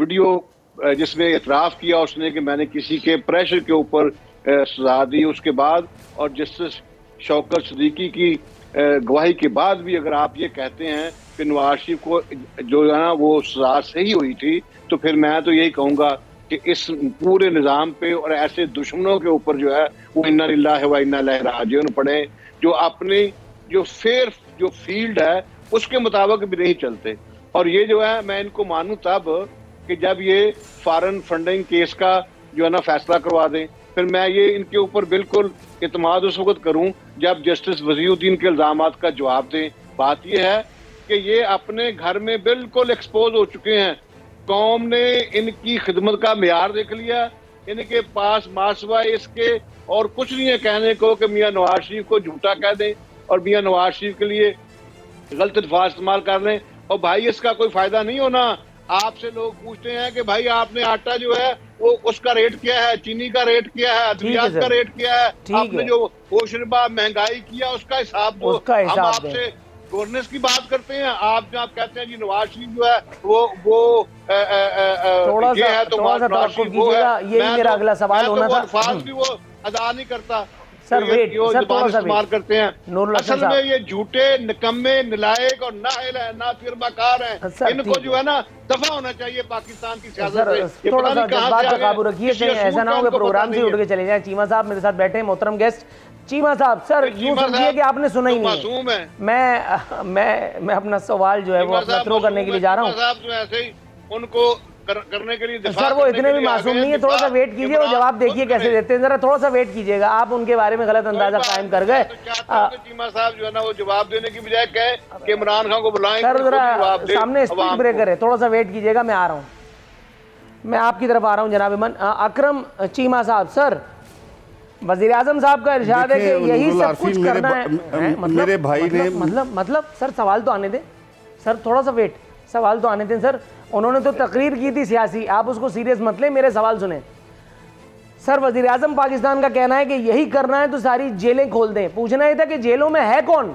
वीडियो जिसमें एतराफ़ किया उसने कि मैंने किसी के प्रेशर के ऊपर सजा दी, उसके बाद और जस्टिस शौकत सदीकी की गवाही के बाद भी अगर आप ये कहते हैं कि नवाज शरीफ को जो है ना वो सजा सही हुई थी, तो फिर मैं तो यही कहूँगा कि इस पूरे निज़ाम पे और ऐसे दुश्मनों के ऊपर जो है वो इन्ना लिल्लाहि व इन्ना इलैहि राजिऊन पढ़े, जो अपने जो फेयर जो फील्ड है उसके मुताबिक भी नहीं चलते। और ये जो है मैं इनको मानूं तब कि जब ये फॉरेन फंडिंग केस का जो है ना फैसला करवा दें, फिर मैं ये इनके ऊपर बिल्कुल इतमाद उस वक्त करूँ जब जस्टिस वजीहुद्दीन के इल्ज़ामात का जवाब दें। बात यह है कि ये अपने घर में बिल्कुल एक्सपोज हो चुके हैं, कौम ने इनकी खिदमत का म्यार देख लिया, इनके पास मासवा इसके और कुछ नहीं है कहने को कि मियाँ नवाज शरीफ को झूठा कह दें और मियाँ नवाज शरीफ के लिए गलत अल्फाज इस्तेमाल कर लें। और भाई इसका कोई फायदा नहीं होना, आपसे लोग पूछते हैं कि भाई आपने आटा जो है वो उसका रेट क्या है, चीनी का रेट क्या है, अद्वियात का रेट क्या है, आपने जो शोरबा महंगाई किया उसका हिसाब दो। हम आपसे गवर्नेंस की बात करते हैं, आप जब आप कहते हैं जी नवाज शरीफ जो है वो ये है, तो नवाज शरीफ वो है, यही मेरा अगला सवाल होना था, अल्फाज भी वो अदा नहीं करता सर, जो जबान इस्तेमाल करते हैं असल में ये झूठे, निकम्मे, नलायक और नाअहल हैं, ना फिरमाकार हैं, इनको जो है ना दफा होना चाहिए पाकिस्तान की सियासत से। थोड़ा सा जज्बात पर काबू रखिए, ऐसा ना हो कि प्रोग्राम से उठ के चले जाए। चीमा साहब मेरे साथ बैठे हैं, मोहतरम गेस्ट चीमा साहब, सर यूँ समझिए कि आपने सुना ही नहीं है। मैं अपना सवाल जो है वो अपना थ्रो करने के लिए जा रहा हूँ। उनको करने के लिए सर वो इतने भी मासूम नहीं है, थोड़ा सा वेट कीजिए और जवाब देखिए कैसे देते हैं, जरा थोड़ा सा वेट कीजिएगा। आप उनके बारे में गलत अंदाजा कायम कर गए। चीमा साहब जो है ना वो जवाब देने की बजाय कहे कि इमरान खान को बुलाएं, सामने स्पीड ब्रेकर है, थोड़ा सा वेट कीजिएगा। मैं आ रहा हूँ, मैं आपकी तरफ आ रहा हूँ जनाब इमरान। अकरम चीमा साहब, सर वजीर आजम साहब का इरशाद है कि यही सब कुछ करना है, मतलब सर सवाल तो आने दें सर, थोड़ा सा वेट, सवाल तो आने दें सर। उन्होंने तो तकरीर की थी सियासी, आप उसको सीरियस मत लें, मेरे सवाल सुने सर। वजीर आजम पाकिस्तान का कहना है कि यही करना है तो सारी जेलें खोल दें। पूछना ही था कि जेलों में है कौन?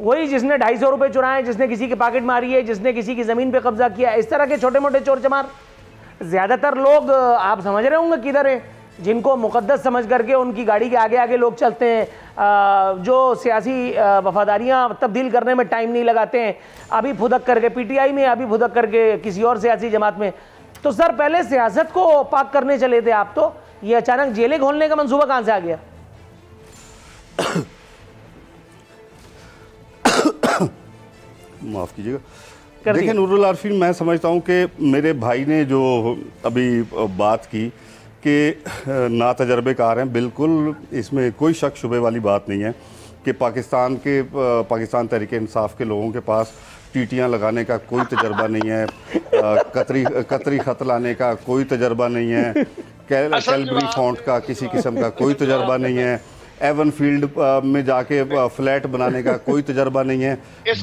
वही जिसने 250 रुपये चुराए, जिसने किसी की पॉकेट मारी है, जिसने किसी की ज़मीन पे कब्जा किया, इस तरह के छोटे मोटे चोर चमार। ज़्यादातर लोग आप समझ रहे होंगे किधर है, जिनको मुकद्दस समझ करके उनकी गाड़ी के आगे आगे लोग चलते हैं, जो सियासी वफादारियाँ तब्दील करने में टाइम नहीं लगाते हैं, अभी फुदक करके पीटीआई में, अभी फुदक करके किसी और सियासी जमात में। तो सर पहले सियासत को पाक करने चले थे आप, तो ये अचानक जेलें खोलने का मंसूबा कहाँ से आ गया? माफ़ कीजिएगा। देखिए नूरुल आरफिन, मैं समझता हूँ कि मेरे भाई ने जो अभी बात की कि ना तजर्बेकार हैं, बिल्कुल इसमें कोई शक शुबे वाली बात नहीं है कि पाकिस्तान तहरीक इंसाफ के लोगों के पास टीटियाँ लगाने का कोई तजर्बा नहीं है, कतरी ख़त लाने का कोई तजर्बा नहीं है, कैलबरी फॉन्ट का किसी किस्म का कोई तजर्बा नहीं है, एवन फील्ड में जाके फ्लैट बनाने का कोई तजर्बा नहीं है।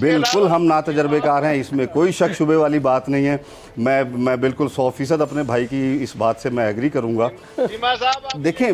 बिल्कुल हम ना तजर्बेकार हैं, इसमें कोई शक शुबे वाली बात नहीं है। मैं बिल्कुल 100% अपने भाई की इस बात से मैं एग्री करूंगा। देखें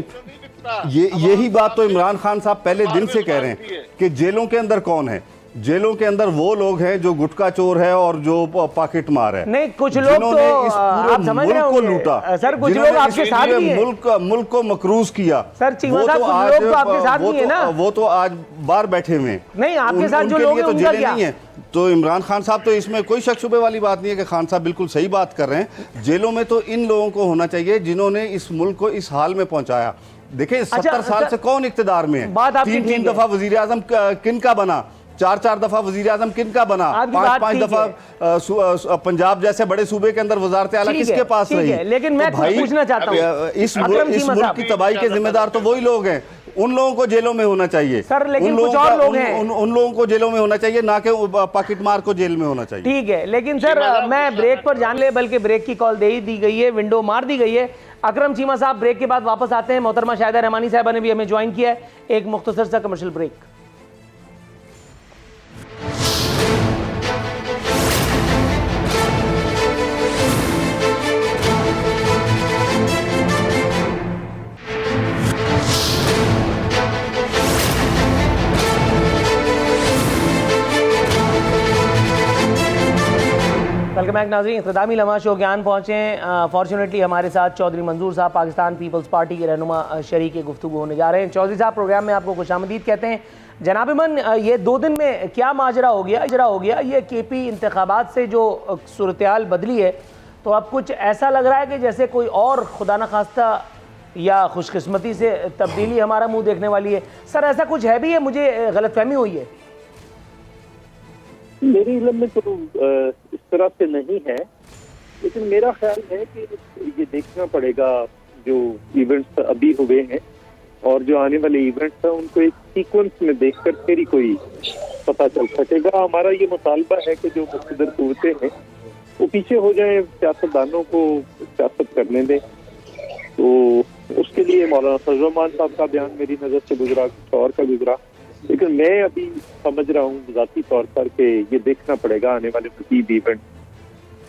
यही बात तो इमरान खान साहब पहले दिन से कह रहे हैं कि जेलों के अंदर कौन है। जेलों के अंदर वो लोग हैं जो गुटखा चोर है और जो पॉकेट मार है। नहीं, कुछ लोग तो इस आप समझ रहे होंगे लूटा सर, कुछ लोग आपके साथ भी हैं, मुल्क को मकरूज किया सर। चीमा साहब कुछ लोग तो आपके साथ भी है ना, वो तो आज बाहर बैठे हुए हैं। नहीं आपके साथ जो लोग हैं उनका क्या है? तो इमरान खान साहब, तो इसमें कोई शक शुबे वाली बात नहीं है कि खान साहब बिल्कुल सही बात कर रहे हैं। जेलों में तो इन लोगों को होना चाहिए जिन्होंने इस मुल्क को इस हाल में पहुंचाया। देखिए 70 साल से कौन इकतदार में है? 3-3 दफा वजीर आजम किन का बना, 4-4 दफा वजीर आजम किन का बना, 5-5 दफा पंजाब जैसे बड़े सूबे के अंदर वजारत आला किसके पास रही? लेकिन मैं पूछना चाहता हूं, इस मुल्क की तबाही के जिम्मेदार तो वही लोग हैं, उन लोगों को जेलों में होना चाहिए सर। लेकिन कुछ और लोग हैं, उन लोगों को जेलों में होना चाहिए, ना कि पॉकेटमार को जेल में होना चाहिए। ठीक है, लेकिन सर मैं ब्रेक पर जान ले, बल्कि ब्रेक की कॉल दे ही दी गई है, विंडो मार दी गई है। अकरम चीमा साहब ब्रेक के बाद वापस आते हैं। मोहतरमा शाहिदा रहमानी साहबा ने भी हमें ज्वाइन किया है। एक मुख्तसर सा कमर्शियल ब्रेक। वेलकम बैक नाज़रीन, इख़्तितामी लम्हा शो ज्ञान पहुँचे हैं। फॉर्चुनेटली हमारे साथ चौधरी मंजूर साहब, पाकिस्तान पीपल्स पार्टी के रहनुमा, शरीक गुफ्तगू होने जा रहे हैं। चौधरी साहब प्रोग्राम में आपको खुशामदीद कहते हैं। जनाब इमन, ये 2 दिन में क्या माजरा हो गया, ये केपी इंतखाबात से जो सूरतेहाल बदली है, तो अब कुछ ऐसा लग रहा है कि जैसे कोई और खुदा न खास्ता या खुशकिस्मती से तब्दीली हमारा मुँह देखने वाली है। सर ऐसा कुछ है भी है, मुझे गलतफहमी हुई है? मेरे इल्म में तो इस तरह से नहीं है, लेकिन मेरा ख्याल है कि ये देखना पड़ेगा जो इवेंट्स अभी हुए हैं और जो आने वाले इवेंट्स हैं, उनको एक सीक्वेंस में देखकर फिर ही कोई पता चल सकेगा। हमारा ये मुतालबा है कि जो मुक़्तदर क़ुव्वतें हैं वो पीछे हो जाएं, सियासतदानों को सियासत करने दें। तो उसके लिए मौलाना फजलुर रहमान साहब का बयान मेरी नज़र से गुजरा, कुछ और का गुजरा, लेकिन मैं अभी समझ रहा हूँ ज़ाती तौर पर कि ये देखना पड़ेगा आने वाले मज़ीद इवेंट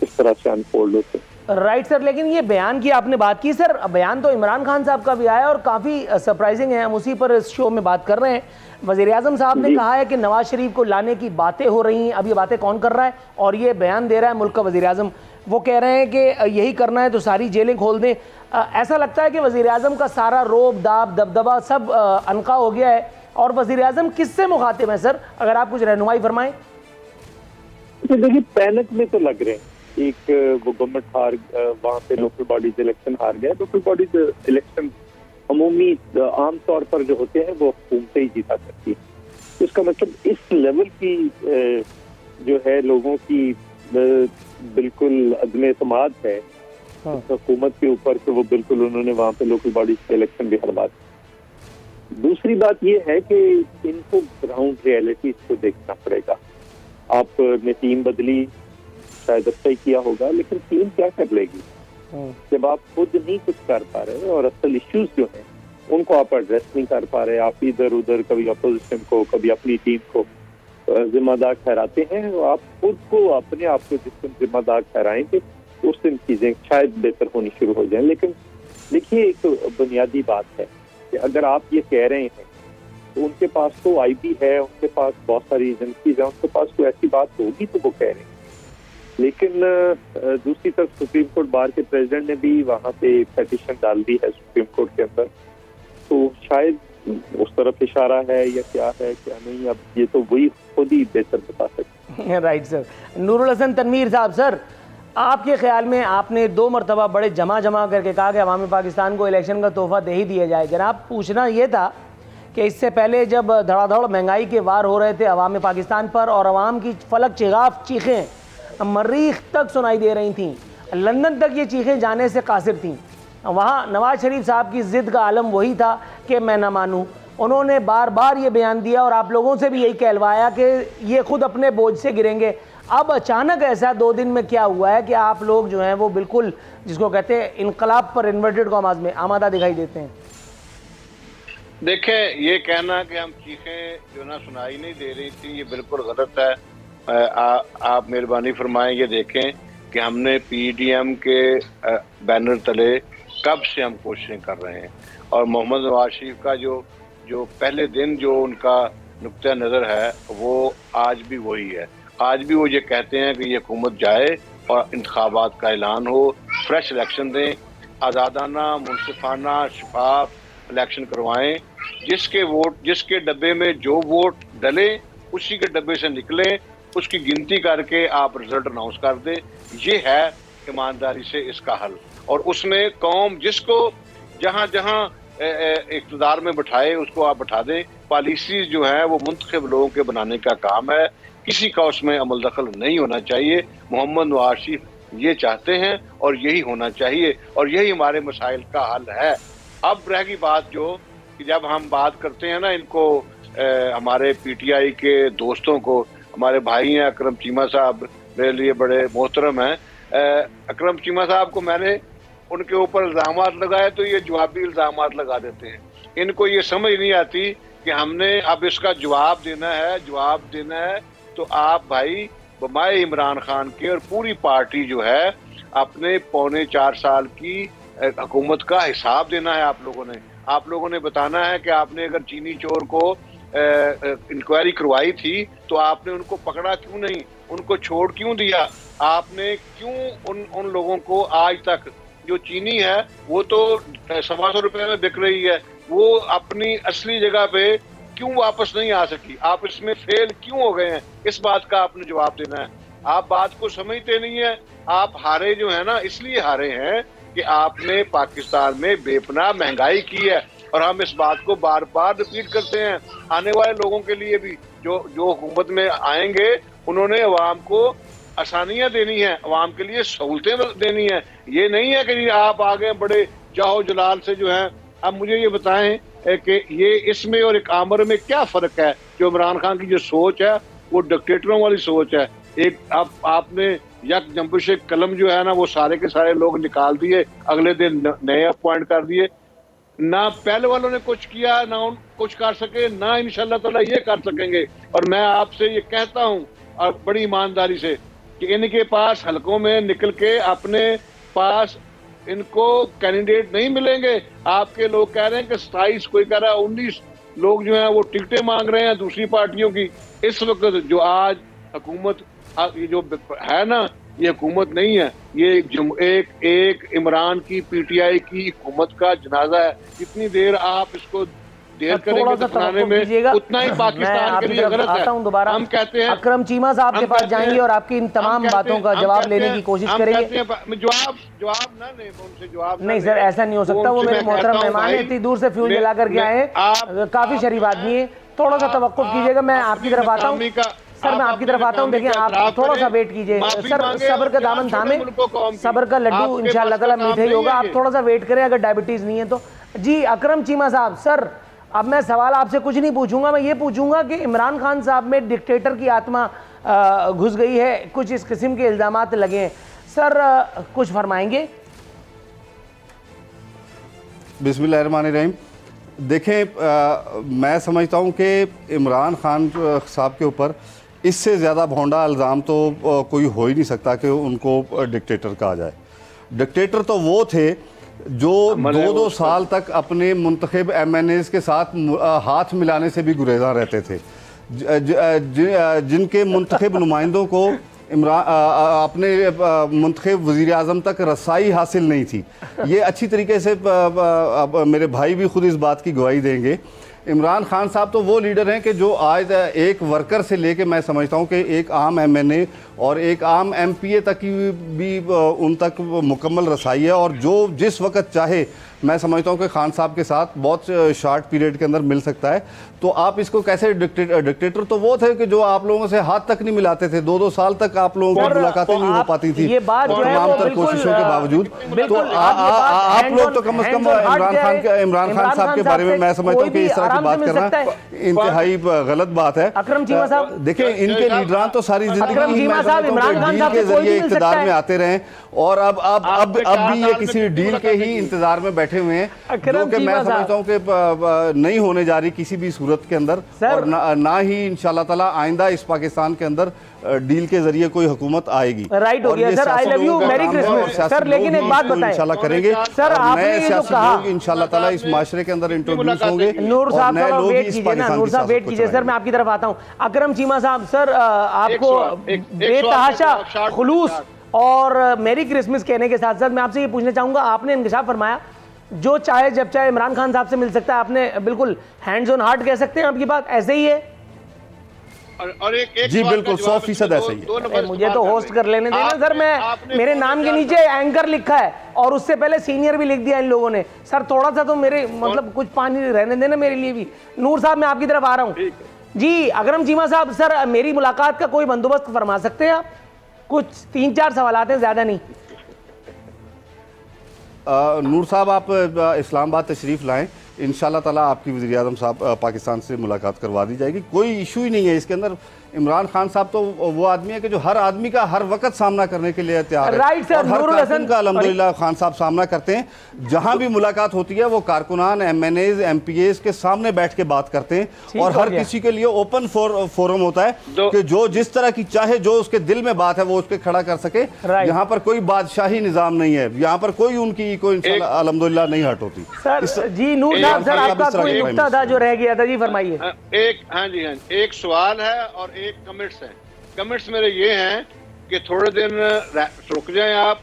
किस तरह से अनफोल्ड होते हैं। राइट सर, लेकिन ये बयान की आपने बात की सर, बयान तो इमरान खान साहब का भी आया और काफ़ी सरप्राइजिंग है, हम उसी पर इस शो में बात कर रहे हैं। वज़ीर आज़म साहब ने कहा है कि नवाज शरीफ को लाने की बातें हो रही हैं। अब ये बातें कौन कर रहा है और ये बयान दे रहा है मुल्क का वज़ीर आज़म? वो कह रहे हैं कि यही करना है तो सारी जेलें खोल दें। ऐसा लगता है कि वज़ीर आज़म का सारा रोब दाब दबदबा सब अनका हो गया है और वज़ीर आज़म किससे मुखातिब है सर, अगर आप कुछ रहनुमाई फरमाएं। तो देखिए पैनिक में तो लग रहे हैं, एक वो गवर्नमेंट हार, वहाँ पे लोकल बॉडीज इलेक्शन हार गए। लोकल बॉडीज इलेक्शन अमूमी आम तौर पर जो होते हैं वो हुकूमतें ही जीता करती है। इसका मतलब इस लेवल की जो है लोगों की बिल्कुल अदम एतमाद है हुकूमत के ऊपर कि वो बिल्कुल उन्होंने वहाँ पे लोकल बॉडीज के इलेक्शन भी हरवा दिए। दूसरी बात ये है कि इनको ग्राउंड रियलिटीज को देखना पड़ेगा। आपने टीम बदली, शायद अच्छा ही किया होगा, लेकिन टीम क्या कर लेगी जब आप खुद नहीं कुछ कर पा रहे और असल इश्यूज जो हैं उनको आप एड्रेस नहीं कर पा रहे। आप इधर उधर कभी अपोजिशन को कभी अपनी टीम को जिम्मेदार ठहराते हैं, और आप खुद को अपने आप को जिस दिन जिम्मेदार ठहराएंगे उस दिन चीज़ें शायद बेहतर होनी शुरू हो जाएं। लेकिन देखिए एक तो बुनियादी बात है कि अगर आप ये कह रहे हैं तो उनके पास तो आईबी है, उनके पास बहुत सारी एजेंसीज हैं, उनके पास कोई ऐसी बात होगी तो वो कह रहे हैं। लेकिन दूसरी तरफ सुप्रीम कोर्ट बार के प्रेसिडेंट ने भी वहाँ पे पटिशन डाल दी है सुप्रीम कोर्ट के अंदर, तो शायद उस तरफ इशारा है या क्या है क्या नहीं, अब ये तो वही खुद ही बेहतर बता सकते। Right sir. नूरुल हसन तनवीर साहब सर, आपके ख्याल में आपने दो मरतबा बड़े जमा जमा करके कहा कि अवामी पाकिस्तान को इलेक्शन का तोहफा दे ही दिया जाए। जनाब पूछना ये था कि इससे पहले जब धड़ाधड़ महंगाई के वार हो रहे थे अवामी पाकिस्तान पर और अवाम की फलक चिगाफ चीखें मरीख तक सुनाई दे रही थीं, लंदन तक ये चीखें जाने से कासिर थीं, वहाँ नवाज शरीफ साहब की ज़िद का आलम वही था कि मैं ना मानूँ। उन्होंने बार बार ये बयान दिया और आप लोगों से भी यही कहलवाया कि ये खुद अपने बोझ से गिरेंगे। अब अचानक ऐसा दो दिन में क्या हुआ है कि आप लोग जो हैं वो बिल्कुल जिसको कहते हैं इनकलाब पर इन्वर्टेड कॉमाज में आमादा दिखाई देते हैं? देखें, ये कहना कि हम चीखें जो ना सुनाई नहीं दे रही थी ये बिल्कुल गलत है। आप मेहरबानी फरमाएं, ये देखें कि हमने पीडीएम के बैनर तले कब से हम कोशिशें कर रहे हैं, और मोहम्मद नवाज शरीफ का जो जो पहले दिन जो उनका नुक्ता नज़र है वो आज भी वही है। आज भी वो ये कहते हैं कि ये हुकूमत जाए और इंतखाबात का ऐलान हो, फ्रेश इलेक्शन दें, आज़ादाना मुनसिफाना शफाफ इलेक्शन करवाएं, जिसके वोट जिसके डब्बे में जो वोट डले उसी के डब्बे से निकलें, उसकी गिनती करके आप रिजल्ट अनाउंस कर दें। ये है ईमानदारी से इसका हल। और उसमें कौम जिसको जहाँ जहाँ इकतदार में बैठाए उसको आप बैठा दें। पॉलिसीज़ जो हैं वो मुंतखब लोगों के बनाने का काम है, किसी का उसमें अमल दखल नहीं होना चाहिए। मोहम्मद नवाज शरीफ ये चाहते हैं और यही होना चाहिए, और यही हमारे मसाइल का हल है। अब रह गई बात जो कि जब हम बात करते हैं ना इनको हमारे पीटीआई के दोस्तों को, हमारे भाई हैं अकरम चीमा साहब मेरे लिए बड़े मोहतरम हैं। अकरम चीमा साहब को मैंने उनके ऊपर इल्ज़ाम लगाए तो ये जवाबी इल्ज़ाम लगा देते हैं। इनको ये समझ नहीं आती कि हमने अब इसका जवाब देना है, जवाब देना है। तो आप भाई बमाए इमरान खान के और पूरी पार्टी जो है अपने पौने 4 साल की हुकूमत का हिसाब देना है। आप लोगों ने बताना है कि आपने अगर चीनी चोर को इंक्वायरी करवाई थी तो आपने उनको पकड़ा क्यों नहीं, उनको छोड़ क्यों दिया, आपने क्यों उन लोगों को आज तक जो चीनी है वो तो 125 रुपए में बिक रही है, वो अपनी असली जगह पे क्यों वापस नहीं आ सकी, आप इसमें फेल क्यों हो गए हैं, इस बात का आपने जवाब देना है। आप बात को समझते नहीं है। आप हारे जो है ना इसलिए हारे हैं कि आपने पाकिस्तान में बेपनाह महंगाई की है, और हम इस बात को बार बार रिपीट करते हैं। आने वाले लोगों के लिए भी जो हुकूमत में आएंगे उन्होंने अवाम को आसानियाँ देनी है, अवाम के लिए सहूलतें देनी है। ये नहीं है कि आप आगे बड़े जाहो जलाल से जो है। अब मुझे ये बताएं कि ये इसमें और एक आमर में क्या फ़र्क है? जो इमरान खान की जो सोच है वो डिक्टेटरों वाली सोच है। एक आपने यक जंबिश कलम जो है ना वो सारे के सारे लोग निकाल दिए, अगले दिन नए अपॉइंट कर दिए। ना पहले वालों ने कुछ किया, ना उन कुछ कर सके, ना इंशाल्लाह ताला ये कर सकेंगे। और मैं आपसे ये कहता हूँ और बड़ी ईमानदारी से कि इनके पास हलकों में निकल के अपने पास इनको कैंडिडेट नहीं मिलेंगे। आपके लोग कह रहे हैं कि 27, कोई कह रहा है 19 लोग जो हैं वो टिकटें मांग रहे हैं दूसरी पार्टियों की। इस वक्त जो आज हुकूमत जो है ना ये हुकूमत नहीं है, ये एक इमरान की पीटीआई की हुकूमत का जनाजा है। जितनी देर आप इसको देर करेंगे तो बनाने में उतना ही पाकिस्तान के लिए गलत है। दोबारा हम कहते हैं अकरम चीमा साहब के पास जाएंगे और आपकी इन तमाम बातों का जवाब लेने की कोशिश करेंगे। जवाब ना दें उनसे, जवाब नहीं सर, ऐसा नहीं हो सकता। वो मेरे मोहतरम मेहमान है, इतनी दूर से फ्यूज जला करके आए हैं, काफी शरीफ आदमी है। थोड़ा सा तवक्कुफ कीजिएगा, मैं आपकी तरफ आता हूँ। सर मैं आपकी तरफ आता हूँ, देखिए आप थोड़ा सा वेट कीजिए सर, सब्र का दामन थामे, सब्र का लड्डू इंशाल्लाह ताला मीठा ही होगा, आप थोड़ा सा वेट करें अगर डायबिटीज नहीं है तो। जी अकरम चीमा साहब, सर अब मैं सवाल आपसे कुछ नहीं पूछूंगा, मैं ये पूछूंगा कि इमरान खान साहब में डिक्टेटर की आत्मा घुस गई है, कुछ इस किस्म के इल्जामात लगे हैं, सर कुछ फरमाएंगे? बिस्मिल्लाहिर्रहमानिर्रहीम। देखें मैं समझता हूं कि इमरान खान साहब के ऊपर इससे ज़्यादा भोंडा इल्ज़ाम तो कोई हो ही नहीं सकता कि उनको डिक्टेटर कहा जाए। डिक्टेटर तो वो थे जो दो साल तक अपने मुंतखब MNAs के साथ हाथ मिलाने से भी गुरेजा रहते थे, जिनके मुंतखब नुमाइंदों को इमरान अपने मुंतखब वज़ीर आज़म तक रसाई हासिल नहीं थी। ये अच्छी तरीके से मेरे भाई भी खुद इस बात की गवाही देंगे। इमरान खान साहब तो वो लीडर हैं कि जो आज एक वर्कर से लेके मैं समझता हूँ कि एक आम MNA और एक आम MPA तक की भी उन तक मुकम्मल रसाई है, और जो जिस वक्त चाहे मैं समझता हूँ कि खान साहब के साथ बहुत शार्ट पीरियड के अंदर मिल सकता है। तो आप इसको कैसे डिक्टेटर तो वो थे कि जो आप लोगों से हाथ तक नहीं मिलाते थे, दो दो साल तक आप लोगों की मुलाकातें नहीं हो पाती थी तमाम तर कोशिशों के बावजूद। तो आप लोग तो कम से कम इमरान खान साहब के बारे में मैं समझता हूँ कि इस तरह की बात करना इंतहाई गलत बात है। अकरम चीमा साहब देखें, इनके लीडरान तो सारी जिंदगी के जरिए इक़्तिदार में आते रहे और अब भी ये किसी डील के ही इंतजार में बैठे हुए हैं, जो कि मैं समझता हूं कि नहीं होने जा रही किसी भी सूरत के अंदर, और ना ही इंशाल्लाह ताला आइंदा इस पाकिस्तान के अंदर डील के जरिए कोई हुकूमत आएगी। राइट हो गया sir, I love you, merry Christmas sir. लेकिन एक बात बताएं इंशाल्लाह करेंगे सर, आपने ये जो कहा इंशाल्लाह ताला इस माशरे के अंदर इंट्रोड्यूस होंगे। नूर साहब थोड़ा वेट कीजिए ना, नूर साहब वेट कीजिए सर, मैं आपकी तरफ आता हूँ। अकरम चीमा साहब सर, आपको बेतहाशा खुलूस और मेरी क्रिसमस कहने के साथ साथ मैं आपसे ये पूछना चाहूँगा, आपने इंकशाफ फरमाया जो चाहे जब चाहे इमरान खान साहब से मिल सकता है, आपने बिल्कुल हैंड्स ऑन हार्ट कह सकते हैं आपकी बात ऐसे ही है? और एक जी बिल्कुल 100% ऐसे ही है। मुझे तो होस्ट कर लेने देना सर, मैं मेरे नाम के नीचे एंकर लिखा है और उससे पहले सीनियर भी लिख दिया इन लोगों ने, सर थोड़ा सा तो मेरे मतलब कुछ पानी रहने देना मेरे लिए भी। नूर साहब मैं आपकी तरफ आ रहा हूँ जी। अकरम चीमा साहब सर, मेरी मुलाकात का कोई बंदोबस्त फरमा सकते हैं आप? कुछ 3-4 सवाल आते हैं, ज़्यादा नहीं। नूर साहब आप इस्लामाबाद तशरीफ़ लाएँ, इंशाल्लाह ताला आपकी वज़ीर आज़म साहब पाकिस्तान से मुलाकात करवा दी जाएगी, कोई इशू ही नहीं है इसके अंदर। इमरान खान साहब तो वो आदमी है कि जो हर आदमी का हर वक्त सामना करने के लिए तैयार है। राइट सर, नूरुल हसन का अल्हम्दुलिल्लाह खान साहब सामना करते हैं, जहाँ भी मुलाकात होती है वो कारकुनान MNAs MPAs के सामने बैठ के बात करते हैं, और हर किसी के लिए ओपन फोरम होता है कि जो जिस तरह की चाहे, जो उसके दिल में बात है वो उसके खड़ा कर सके। यहाँ पर कोई बादशाही निज़ाम नहीं है, यहाँ पर कोई उनकी कोई अल्हम्दुलिल्लाह नहीं हट होती। सर जी नूर साहब सर, आपका कोई नुक्ता था जो रह गया था जी, फरमाइए। एक सवाल है और एक कमेंट्स हैं। कमेंट्स मेरे ये हैं कि थोड़े दिन रुक जाएं आप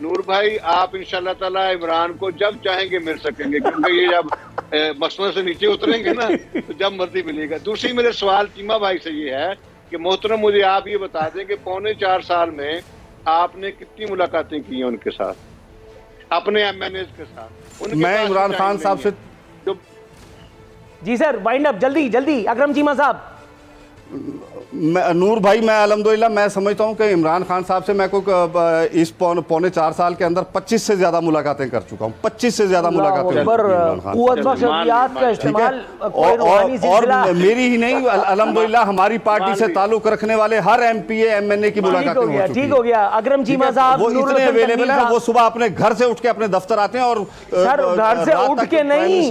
नूर भाई, आप इंशाल्लाह ताला इमरान को जब चाहेंगे मिल सकेंगे, क्योंकि ये जब मसले से नीचे उतरेंगे ना तो जब मर्जी मिलेगा। दूसरी मेरे सवाल चीमा भाई से ये है कि मोहतरम मुझे आप ये बता दें कि 4.5 साल में आपने कितनी मुलाकातें की हैं उनके साथ, अपने MNAs के साथ? मैं इमरान खान साहब से जी सर वाइंड अप जल्दी जल्दी। अकरम चीमा साहब। नूर भाई मैं अल्हम्दुलिल्लाह मैं समझता हूँ कि इमरान खान साहब से मैं कोई इस 4.5 साल के अंदर 25 से ज़्यादा मुलाकातें कर चुका हूँ, 25 से ज़्यादा मुलाकातें, और मेरी ही नहीं अल्हम्दुलिल्लाह हमारी पार्टी से ताल्लुक रखने वाले हर MPA MNA की मुलाकातें। ठीक हो गया अकरम चीमा साहब, वो इतने अवेलेबल है, वो सुबह अपने घर से उठ के अपने दफ्तर आते हैं, और घर से उठ के नहीं,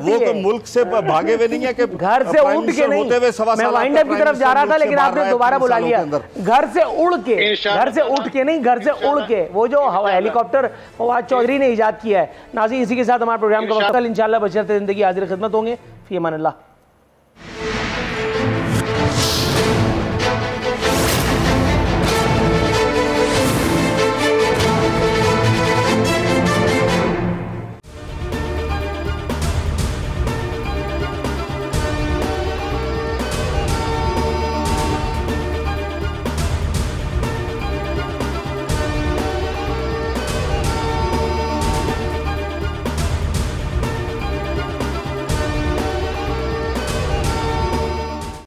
वो मुल्क से भागे हुए नहीं है कि घर से उठ के होते हुए मैं वाइंड अप की तरफ जा रहा था, लेकिन आपने दोबारा बुला लिया। घर से उठ के नहीं, घर से उड़ के, वो जो हेलीकॉप्टर फवाद चौधरी ने ईजाद किया है। नाज़रीन इसी के साथ हमारे प्रोग्राम का वक्त, इंशाल्लाह बशर्ते ज़िंदगी हाजिर खिदमत होंगे। फी अमान अल्लाह।